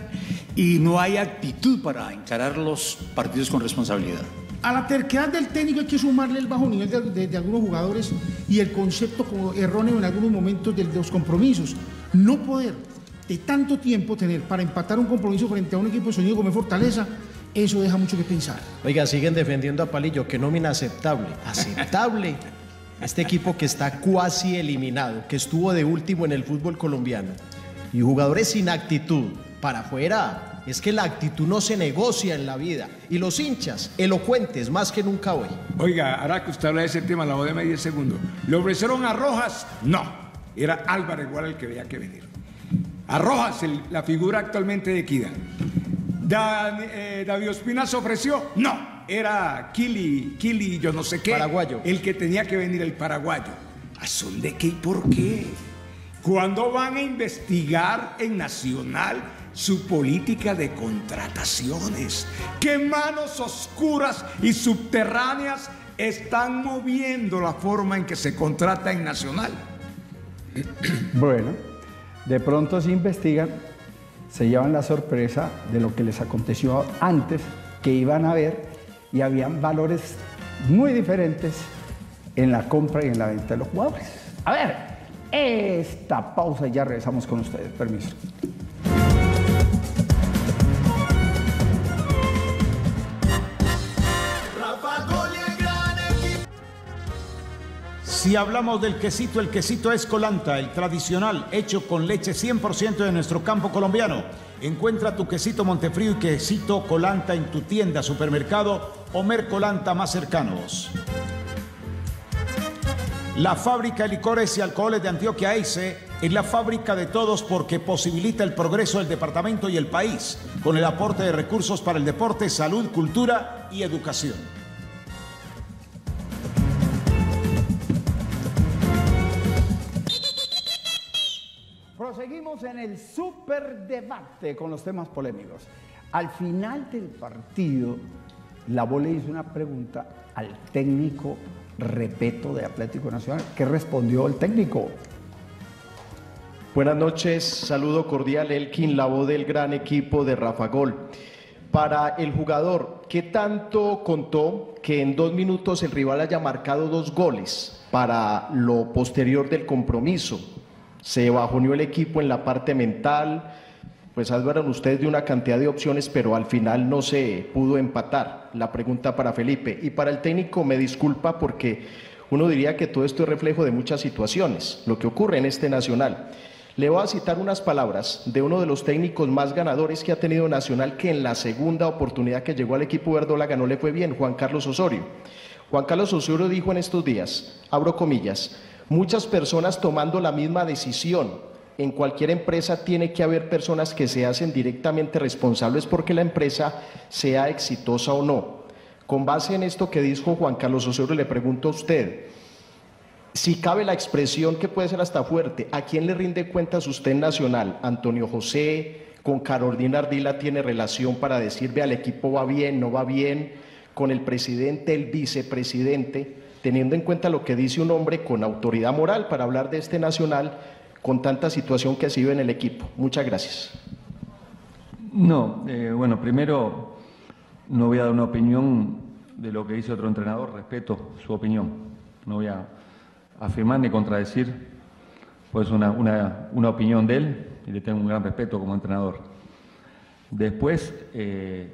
y no hay actitud para encarar los partidos con responsabilidad. A la terquedad del técnico hay que sumarle el bajo nivel de, de, de algunos jugadores y el concepto erróneo en algunos momentos de los compromisos. No poder de tanto tiempo tener para empatar un compromiso frente a un equipo de sonido como es Fortaleza, eso deja mucho que pensar. Oiga, siguen defendiendo a Palillo, qué nómina aceptable. Aceptable. Este equipo que está cuasi eliminado, que estuvo de último en el fútbol colombiano. Y jugadores sin actitud, para afuera. Es que la actitud no se negocia en la vida. Y los hinchas, elocuentes, más que nunca hoy. Oiga, ahora que usted habla de ese tema, la voy a medir segundos. ¿Le ofrecieron a Rojas? No. Era Álvarez igual el que veía que venir. A Rojas, el, la figura actualmente de Equidad. Dan, eh, David Ospina se ofreció. No. Era Kili, Kili, yo no sé qué. Paraguayo. El que tenía que venir, el paraguayo. ¿A son de qué y por qué? ¿Cuándo van a investigar en Nacional su política de contrataciones? ¿Qué manos oscuras y subterráneas están moviendo la forma en que se contrata en Nacional? Bueno, de pronto si investigan, se llevan la sorpresa de lo que les aconteció antes, que iban a ver y habían valores muy diferentes en la compra y en la venta de los jugadores. A ver, esta pausa y ya regresamos con ustedes. Permiso. Si hablamos del quesito, el quesito es Colanta, el tradicional, hecho con leche cien por ciento de nuestro campo colombiano. Encuentra tu quesito Montefrío y quesito Colanta en tu tienda, supermercado o Mercolanta más cercanos. La fábrica de licores y alcoholes de Antioquia Eice es la fábrica de todos porque posibilita el progreso del departamento y el país, con el aporte de recursos para el deporte, salud, cultura y educación. Seguimos en el superdebate con los temas polémicos. Al final del partido, la Bo le hizo una pregunta al técnico Repetto de Atlético Nacional. ¿Qué respondió el técnico? Buenas noches, saludo cordial, Elkin, la Bo del gran equipo de Rafa Gol. Para el jugador, ¿qué tanto contó que en dos minutos el rival haya marcado dos goles para lo posterior del compromiso? Se bajoneó el equipo en la parte mental, pues hablaron ustedes de una cantidad de opciones, pero al final no se pudo empatar. La pregunta para Felipe y para el técnico, me disculpa porque uno diría que todo esto es reflejo de muchas situaciones, lo que ocurre en este Nacional. Le voy a citar unas palabras de uno de los técnicos más ganadores que ha tenido Nacional, que en la segunda oportunidad que llegó al equipo Verdola ganó, le fue bien, Juan Carlos Osorio. Juan Carlos Osorio dijo en estos días, abro comillas, muchas personas tomando la misma decisión. En cualquier empresa tiene que haber personas que se hacen directamente responsables porque la empresa sea exitosa o no. Con base en esto que dijo Juan Carlos Osorio, le pregunto a usted, si cabe la expresión que puede ser hasta fuerte, ¿a quién le rinde cuentas usted en Nacional? ¿Antonio José? ¿Con Carolina Ardila tiene relación para decir, vea, el equipo va bien, no va bien? ¿Con el presidente, el vicepresidente? Teniendo en cuenta lo que dice un hombre con autoridad moral para hablar de este Nacional con tanta situación que ha sido en el equipo. Muchas gracias. No, eh, bueno, primero no voy a dar una opinión de lo que dice otro entrenador, respeto su opinión. No voy a afirmar ni contradecir, pues una, una, una opinión de él, y le tengo un gran respeto como entrenador. Después, eh,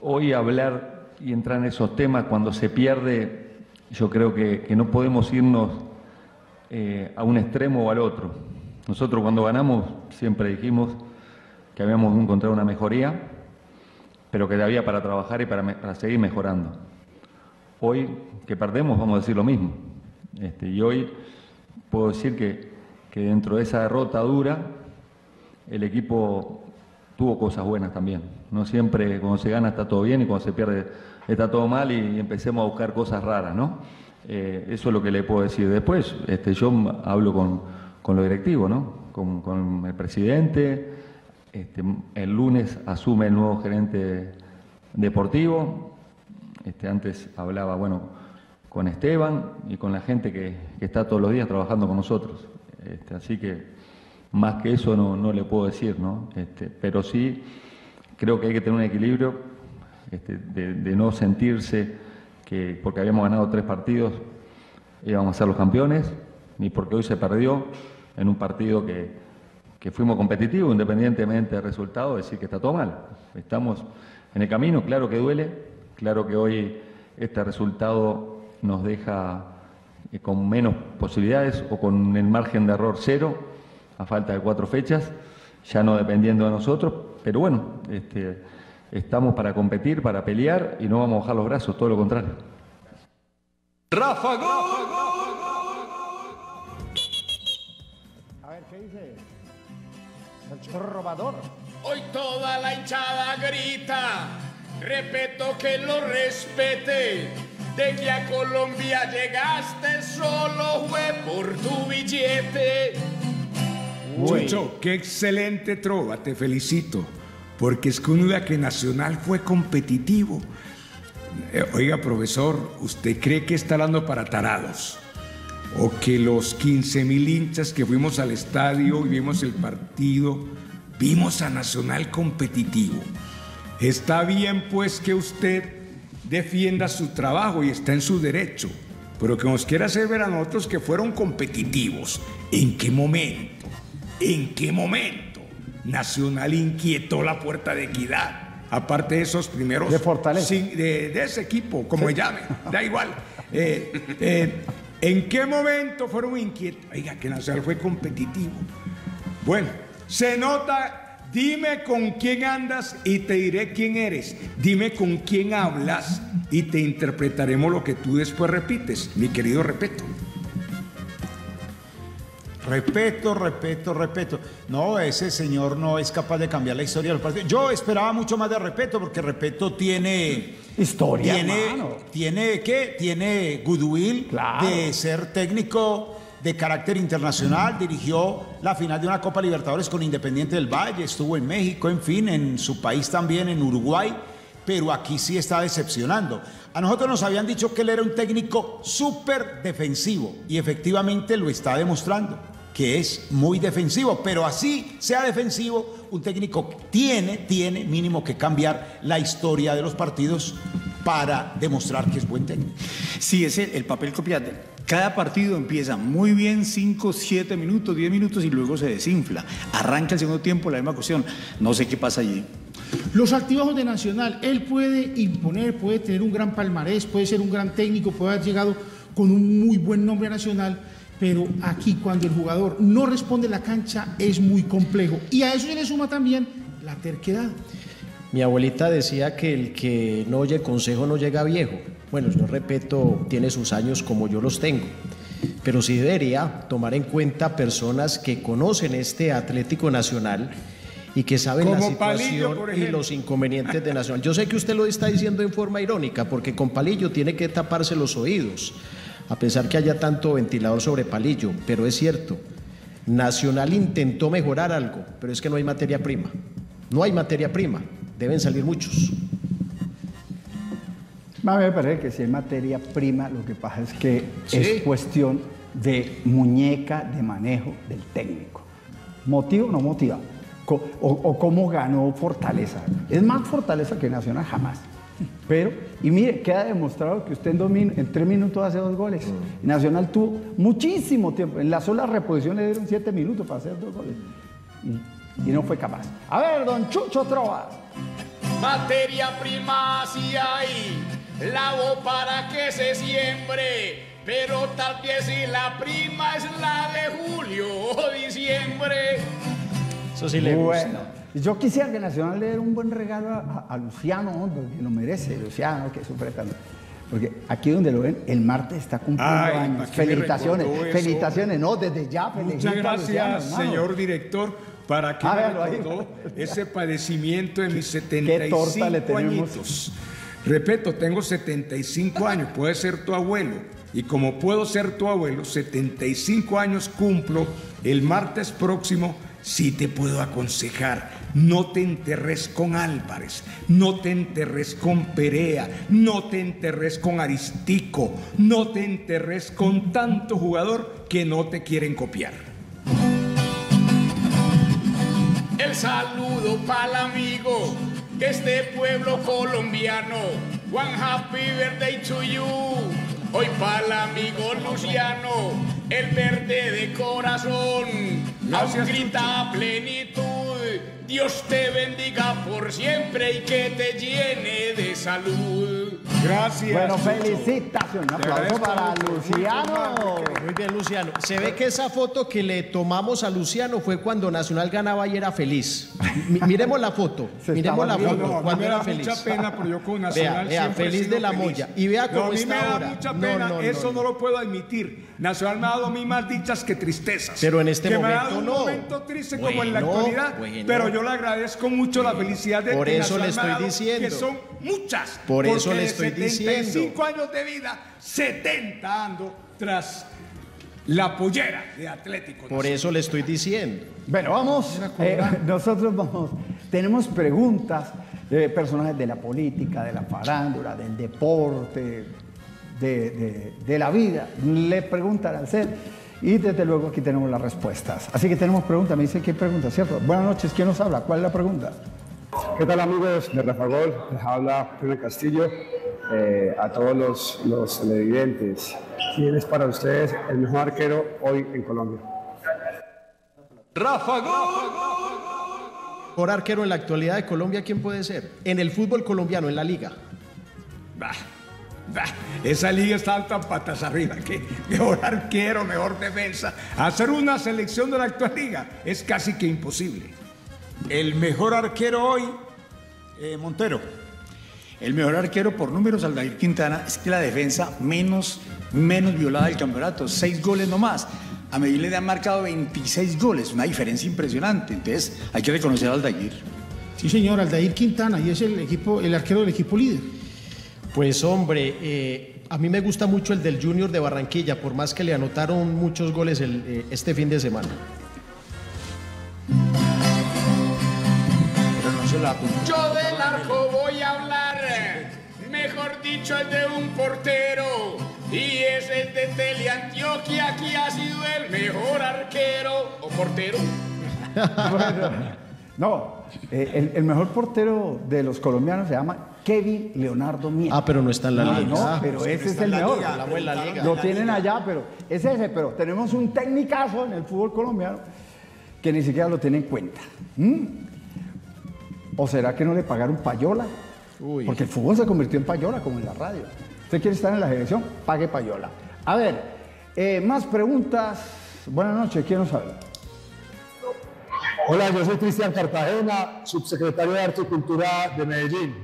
hoy hablar y entrar en esos temas cuando se pierde, yo creo que, que no podemos irnos eh, a un extremo o al otro. Nosotros cuando ganamos siempre dijimos que habíamos encontrado una mejoría, pero que había para trabajar y para, para seguir mejorando. Hoy que perdemos vamos a decir lo mismo. Este, y hoy puedo decir que, que dentro de esa derrota dura, el equipo tuvo cosas buenas también. No siempre cuando se gana está todo bien y cuando se pierde está todo mal y empecemos a buscar cosas raras, ¿no? Eh, eso es lo que le puedo decir. Después, este, yo hablo con, con los directivos, ¿no? Con, con el presidente. Este, el lunes asume el nuevo gerente deportivo. Este, antes hablaba, bueno, con Esteban y con la gente que, que está todos los días trabajando con nosotros. Este, así que más que eso no, no le puedo decir, ¿no? Este, pero sí creo que hay que tener un equilibrio, este, de, de no sentirse que porque habíamos ganado tres partidos íbamos a ser los campeones, ni porque hoy se perdió en un partido que, que fuimos competitivos, independientemente del resultado, decir que está todo mal. Estamos en el camino, claro que duele, claro que hoy este resultado nos deja con menos posibilidades o con el margen de error cero, a falta de cuatro fechas, ya no dependiendo de nosotros, pero bueno, este, estamos para competir, para pelear y no vamos a bajar los brazos, todo lo contrario. Rafa, gol, gol, gol. A ver, ¿qué dice? El chorrobador. Hoy toda la hinchada grita, Repetto que lo respete. De que a Colombia llegaste solo fue por tu billete. Uy. Chucho, qué excelente trova, te felicito. Porque es que uno de que Nacional fue competitivo. Eh, oiga, profesor, ¿usted cree que está hablando para tarados? O que los quince mil hinchas que fuimos al estadio y vimos el partido, vimos a Nacional competitivo. Está bien, pues, que usted defienda su trabajo y está en su derecho, pero que nos quiera hacer ver a nosotros que fueron competitivos. ¿En qué momento? ¿En qué momento? Nacional inquietó la puerta de Equidad. Aparte de esos primeros... De Fortaleza. Sin, de, de ese equipo, como sí. Se llame, da igual. Eh, eh, ¿En qué momento fueron inquietos? Oiga, que Nacional fue competitivo. Bueno, se nota... Dime con quién andas y te diré quién eres. Dime con quién hablas y te interpretaremos lo que tú después repites, mi querido Repetto. Repetto, Repetto, Repetto. No, ese señor no es capaz de cambiar la historia del partido. Yo esperaba mucho más de Repetto porque Repetto tiene... Historia, tiene, hermano. ¿Tiene qué? Tiene goodwill, claro, de ser técnico... de carácter internacional, dirigió la final de una Copa Libertadores con Independiente del Valle, estuvo en México, en fin, en su país también, en Uruguay, pero aquí sí está decepcionando. A nosotros nos habían dicho que él era un técnico súper defensivo y efectivamente lo está demostrando, que es muy defensivo, pero así sea defensivo, un técnico tiene, tiene mínimo que cambiar la historia de los partidos para demostrar que es buen técnico. Sí, es el, el papel copiante. Cada partido empieza muy bien, cinco, siete minutos, diez minutos y luego se desinfla. Arranca el segundo tiempo, la misma cuestión. No sé qué pasa allí. Los altibajos de Nacional, él puede imponer, puede tener un gran palmarés, puede ser un gran técnico, puede haber llegado con un muy buen nombre a Nacional, pero aquí cuando el jugador no responde la cancha es muy complejo. Y a eso se le suma también la terquedad. Mi abuelita decía que el que no oye consejo no llega viejo. Bueno, yo Repetto, tiene sus años como yo los tengo, pero sí debería tomar en cuenta personas que conocen este Atlético Nacional y que saben como la situación Palillo, y los inconvenientes de Nacional. Yo sé que usted lo está diciendo en forma irónica, porque con Palillo tiene que taparse los oídos, a pesar que haya tanto ventilador sobre Palillo, pero es cierto, Nacional intentó mejorar algo, pero es que no hay materia prima, no hay materia prima, deben salir muchos. A mí me parece que si hay materia prima, lo que pasa es que sí, es cuestión de muñeca de manejo del técnico. ¿Motivo o no motiva? o, o cómo ganó Fortaleza. Es más Fortaleza que Nacional jamás. Pero, y mire, queda demostrado que usted en, dos min, en tres minutos hace dos goles. Mm. Nacional tuvo muchísimo tiempo. En la sola reposición le dieron siete minutos para hacer dos goles. Y, y no fue capaz. A ver, don Chucho Trova. Materia prima si hay, lavo para que se siembre, pero tal vez si la prima es la de julio o diciembre. Eso sí le gusta. Bueno. Yo quisiera que Nacional le diera un buen regalo a, a Luciano, porque lo merece, Luciano, que sufre tanto. Porque aquí donde lo ven, el martes está cumpliendo Ay, años. Felicitaciones, felicitaciones, no, desde ya. Muchas gracias, Luciano, señor director, para que me recordó ese padecimiento de mis setenta y cinco añitos. Repito, tengo setenta y cinco años, puede ser tu abuelo. Y como puedo ser tu abuelo, setenta y cinco años cumplo el martes próximo. Sí te puedo aconsejar, no te enterres con Álvarez, no te enterres con Perea, no te enterres con Aristico, no te enterres con tanto jugador que no te quieren copiar. El saludo para el amigo de este pueblo colombiano, one happy birthday to you, hoy para el amigo Luciano, el verde de corazón. Gracias, grita a plenitud, Dios te bendiga por siempre y que te llene de salud. Gracias. Bueno, felicitaciones. Un aplauso para Luciano. Muy bien, Luciano. Se ve que esa foto que le tomamos a Luciano fue cuando Nacional ganaba y era feliz. M miremos la foto. Miremos la foto. No, cuando era feliz. Me da mucha pena, pero yo con Nacional vea, vea, feliz de la molla. Y vea cómo no, está ahora. A mí me da mucha pena. No, no, Eso no, no. no lo puedo admitir. Nacional me ha dado a mí más dichas que tristezas. Pero en este que momento no. Que me ha dado un no. momento triste bueno, como en la actualidad. Bueno. Pero yo le agradezco mucho bueno. la felicidad de Por que eso Nacional le estoy diciendo. Que son muchas. Por eso le estoy diciendo. setenta y cinco años de vida, setenta ando tras la pollera de Atlético. Por eso le estoy diciendo. Bueno, vamos. Eh, nosotros vamos. Tenemos preguntas de personajes de la política, de la farándula, del deporte, de, de, de la vida. Le preguntan al C E D y desde luego aquí tenemos las respuestas. Así que tenemos preguntas. Me dicen que hay preguntas, ¿cierto? Buenas noches. ¿Quién nos habla? ¿Cuál es la pregunta? ¿Qué tal, amigos de Rafa Gol? Les habla Pedro Castillo. Eh, a todos los, los televidentes, ¿quién es para ustedes el mejor arquero hoy en Colombia? Rafa Gol. Mejor arquero en la actualidad de Colombia, ¿quién puede ser? En el fútbol colombiano, en la liga. Bah. Bah, esa liga está tan patas arriba que mejor arquero, mejor defensa. Hacer una selección de la actual liga es casi que imposible. El mejor arquero hoy, eh, Montero. El mejor arquero por números, Aldair Quintana. Es que la defensa menos, menos violada del campeonato, seis goles nomás. A Medellín le han marcado veintiséis goles, una diferencia impresionante. Entonces hay que reconocer a Aldair. Sí, señor, Aldair Quintana, y es el, equipo, el arquero del equipo líder. Pues hombre, eh, a mí me gusta mucho el del Junior de Barranquilla, por más que le anotaron muchos goles el, eh, este fin de semana. Pero no se la apunto. Yo del arco voy a hablar, mejor dicho el de un portero, y es el de Teleantioquia, que ha sido el mejor arquero o portero. Bueno, no, eh, el, el mejor portero de los colombianos se llama Kevin Leonardo Mier. Ah, pero no está en la liga. No, no, pero ese es el mejor. Lo tienen allá, pero es ese. Pero tenemos un tecnicazo en el fútbol colombiano que ni siquiera lo tiene en cuenta. ¿Mm? ¿O será que no le pagaron payola? Uy. Porque el fútbol se convirtió en payola, como en la radio. ¿Usted quiere estar en la selección? Pague payola. A ver, eh, más preguntas. Buenas noches, ¿quién nos habla? Hola, yo soy Cristian Cartagena, subsecretario de Arte y Cultura de Medellín.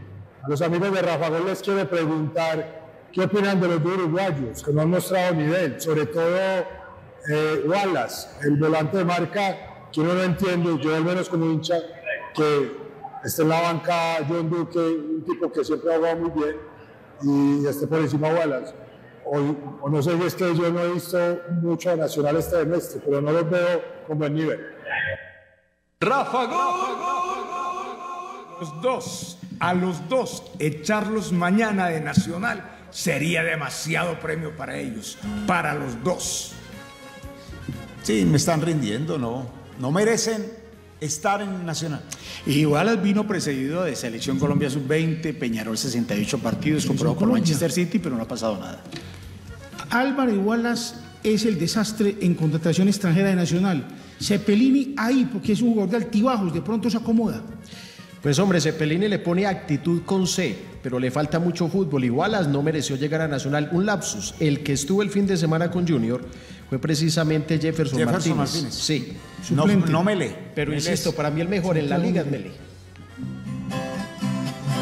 A los amigos de Rafa Gol les quiero preguntar qué opinan de los dos uruguayos que no han mostrado nivel, sobre todo eh, Wallace, el volante de marca, que uno no entiende, yo al menos como hincha, que está en la banca John Duque, un tipo que siempre ha jugado muy bien, y esté por encima Wallace. O, o no sé si es que yo no he visto mucho a Nacional este semestre, pero no los veo con buen nivel. Rafa Gol. Los dos. A los dos, echarlos mañana de Nacional sería demasiado premio para ellos, para los dos. Sí, me están rindiendo, no, no merecen estar en Nacional. Y Wallace vino precedido de Selección Colombia sub veinte, Peñarol sesenta y ocho partidos, comprobado por Manchester City, pero no ha pasado nada. Álvarez Wallace es el desastre en contratación extranjera de Nacional. Zepelini ahí, porque es un jugador de altibajos, de pronto se acomoda. Pues hombre, Zepelini le pone actitud con C, pero le falta mucho fútbol. Y Wallace no mereció llegar a Nacional. Un lapsus, el que estuvo el fin de semana con Junior fue precisamente Jefferson, Jefferson Martínez. Martínez. Sí, no, no Mele. Pero Mele, insisto, para mí el mejor en la liga es Mele.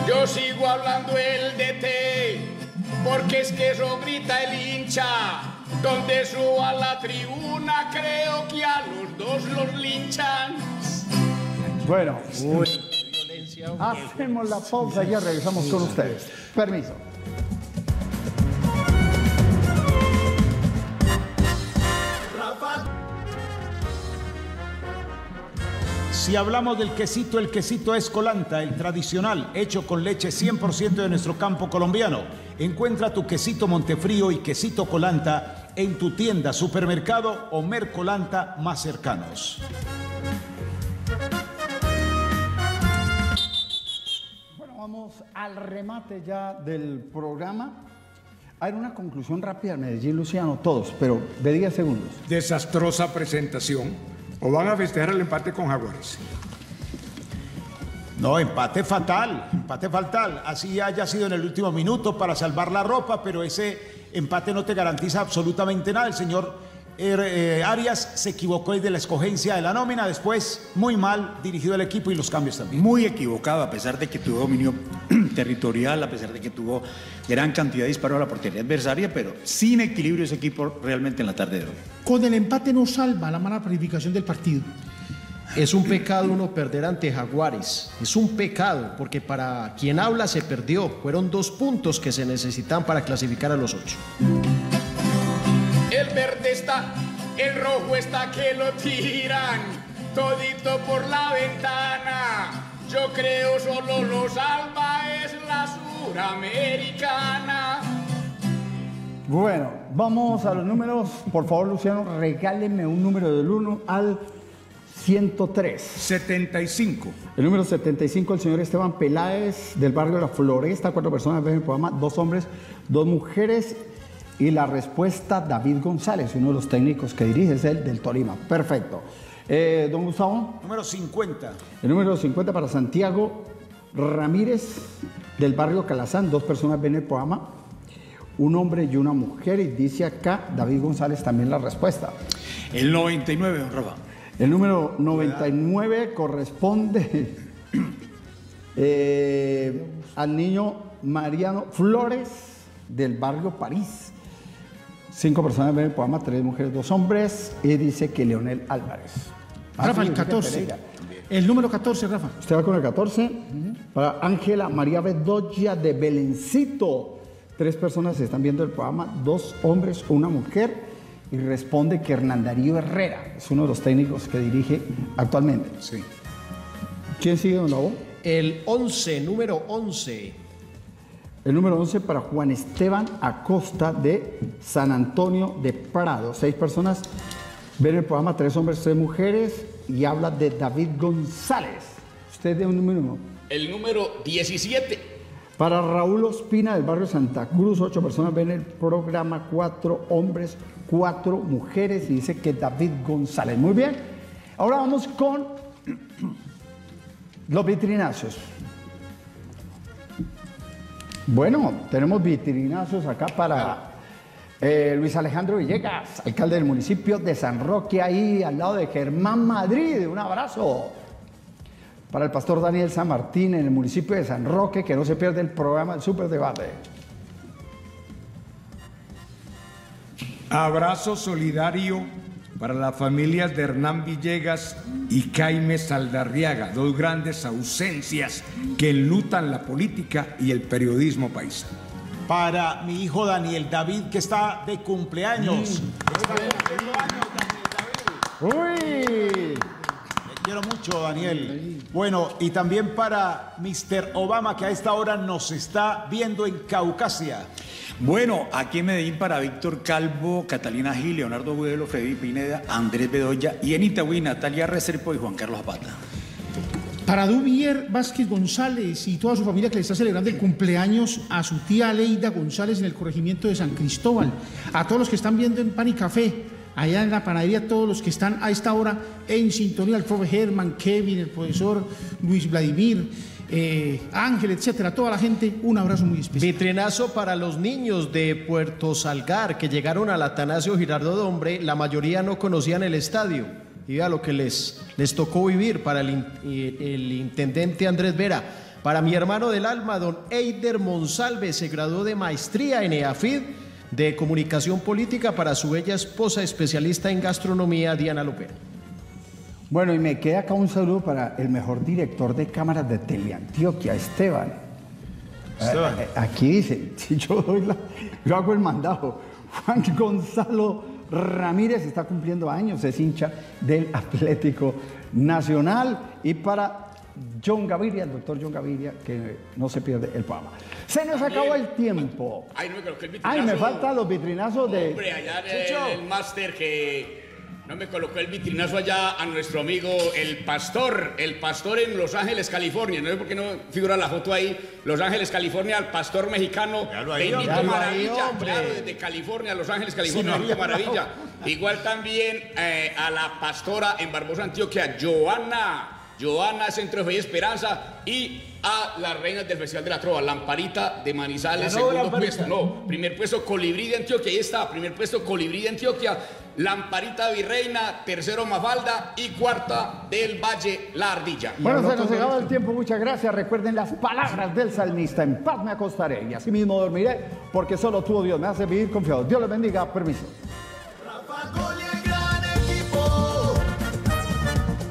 Yo sigo hablando el D T, porque es que eso grita el hincha. Donde suba la tribuna, creo que a los dos los linchan. Bueno, uy. Hacemos la pausa y ya regresamos con ustedes. Permiso. Si hablamos del quesito, el quesito es Colanta, el tradicional, hecho con leche cien por ciento de nuestro campo colombiano. Encuentra tu quesito Montefrío y quesito Colanta en tu tienda, supermercado o Mercolanta más cercanos. Bueno, vamos al remate ya del programa. Hay una conclusión rápida, Medellín, Luciano, todos, pero de diez segundos. Desastrosa presentación. ¿O van a festejar el empate con Jaguares? No, empate fatal, empate fatal. Así haya sido en el último minuto para salvar la ropa, pero ese empate no te garantiza absolutamente nada. El señor eh, Arias se equivocó desde la escogencia de la nómina, después muy mal dirigido el equipo y los cambios también. Muy equivocado, a pesar de que tuvo dominio territorial, a pesar de que tuvo gran cantidad de disparos a la portería adversaria, pero sin equilibrio ese equipo realmente en la tarde de hoy. Con el empate no salva la mala planificación del partido. Es un pecado uno perder ante Jaguares, es un pecado, porque para quien habla se perdió, fueron dos puntos que se necesitan para clasificar a los ocho. El verde está, el rojo está que lo tiran, todito por la ventana. Yo creo solo lo salva es la suramericana. Bueno, vamos a los números. Por favor, Luciano, regálenme un número del uno al ciento tres. setenta y cinco. El número setenta y cinco, el señor Esteban Peláez, del barrio La Floresta. Cuatro personas ven el programa, dos hombres, dos mujeres. Y la respuesta, David González, uno de los técnicos que dirige, es el del Tolima. Perfecto. Eh, don Gustavo. Número cincuenta. El número cincuenta para Santiago Ramírez del barrio Calazán. Dos personas ven el programa, un hombre y una mujer. Y dice acá David González también la respuesta. El noventa y nueve, don Rafa. El número noventa y nueve corresponde eh, al niño Mariano Flores del barrio París. Cinco personas ven el programa, tres mujeres, dos hombres, y dice que Leonel Álvarez. Rafa, el catorce. El número catorce, Rafa. Usted va con el catorce. Uh-huh. Para Ángela María Bedoya de Belencito. Tres personas están viendo el programa, dos hombres, una mujer, y responde que Hernán Darío Herrera es uno de los técnicos que dirige actualmente. Sí. ¿Quién sigue, don Lavo? El once, número once. El número once para Juan Esteban Acosta de San Antonio de Prado. Seis personas ven el programa, tres hombres, tres mujeres, y habla de David González. Usted de un número. El número diecisiete. Para Raúl Ospina del barrio Santa Cruz, ocho personas ven el programa, cuatro hombres, cuatro mujeres, y dice que David González. Muy bien. Ahora vamos con los vitrinazos. Bueno, tenemos vitrinazos acá para eh, Luis Alejandro Villegas, alcalde del municipio de San Roque, ahí al lado de Germán Madrid. Un abrazo para el pastor Daniel San Martín en el municipio de San Roque, que no se pierde el programa del Super Debate. Abrazo solidario para las familias de Hernán Villegas y Jaime Saldarriaga, dos grandes ausencias que enlutan la política y el periodismo paisa. Para mi hijo Daniel David, que está de cumpleaños. Mm. ¡Uy! Te quiero mucho, Daniel. Bueno, y también para mister Obama, que a esta hora nos está viendo en Caucasia. Bueno, aquí en Medellín para Víctor Calvo, Catalina Gil, Leonardo Budelo, Freddy Pineda, Andrés Bedoya y en Itagüí, Natalia Reserpo y Juan Carlos Zapata. Para Duvier Vázquez González y toda su familia que le está celebrando el cumpleaños a su tía Aleida González en el corregimiento de San Cristóbal, a todos los que están viendo en Pan y Café, allá en la panadería, todos los que están a esta hora en sintonía, el profe Germán, Kevin, el profesor Luis Vladimir, eh, Ángel, etcétera, toda la gente, un abrazo muy especial. Vitrenazo para los niños de Puerto Salgar que llegaron al Atanasio Girardot Hombre, la mayoría no conocían el estadio. Y vea lo que les, les tocó vivir para el, el intendente Andrés Vera. Para mi hermano del alma, don Eider Monsalve, se graduó de maestría en EAFID de comunicación política para su bella esposa, especialista en gastronomía, Diana López. Bueno, y me queda acá un saludo para el mejor director de cámaras de Teleantioquia, Esteban. Esteban. Aquí dice, si yo doy la, yo hago el mandado, Juan Gonzalo Ramírez está cumpliendo años, es hincha del Atlético Nacional. Y para John Gaviria, el doctor John Gaviria, que no se pierde el Papa. Se nos acabó el tiempo. Ay, no, creo que el vitrinazo, ay, me faltan los vitrinazos de... Hombre, allá de, el máster que no me colocó el vitrinazo allá a nuestro amigo el pastor, el pastor en Los Ángeles, California. No sé por qué no figura la foto ahí. Los Ángeles, California, al pastor mexicano. Claro, ahí, Benito claro, Maravilla, ahí, claro, desde California, Los Ángeles, California, sí, Benito no, Maravilla. No. Igual también eh, a la pastora en Barbosa, Antioquia, Joana. Joana, Centro de Fe y Esperanza, y a las reinas del Festival de la Trova, Lamparita de Manizales, no, segundo Lamparita. puesto, no, primer puesto Colibrí de Antioquia, ahí está, primer puesto Colibrí de Antioquia, Lamparita Virreina, tercero Mafalda y cuarta del Valle, La Ardilla. Bueno, bueno se nos acaba el tiempo, muchas gracias, recuerden las palabras del salmista, en paz me acostaré y así mismo dormiré, porque solo tú, Dios, me hace vivir confiado. Dios les bendiga, permiso.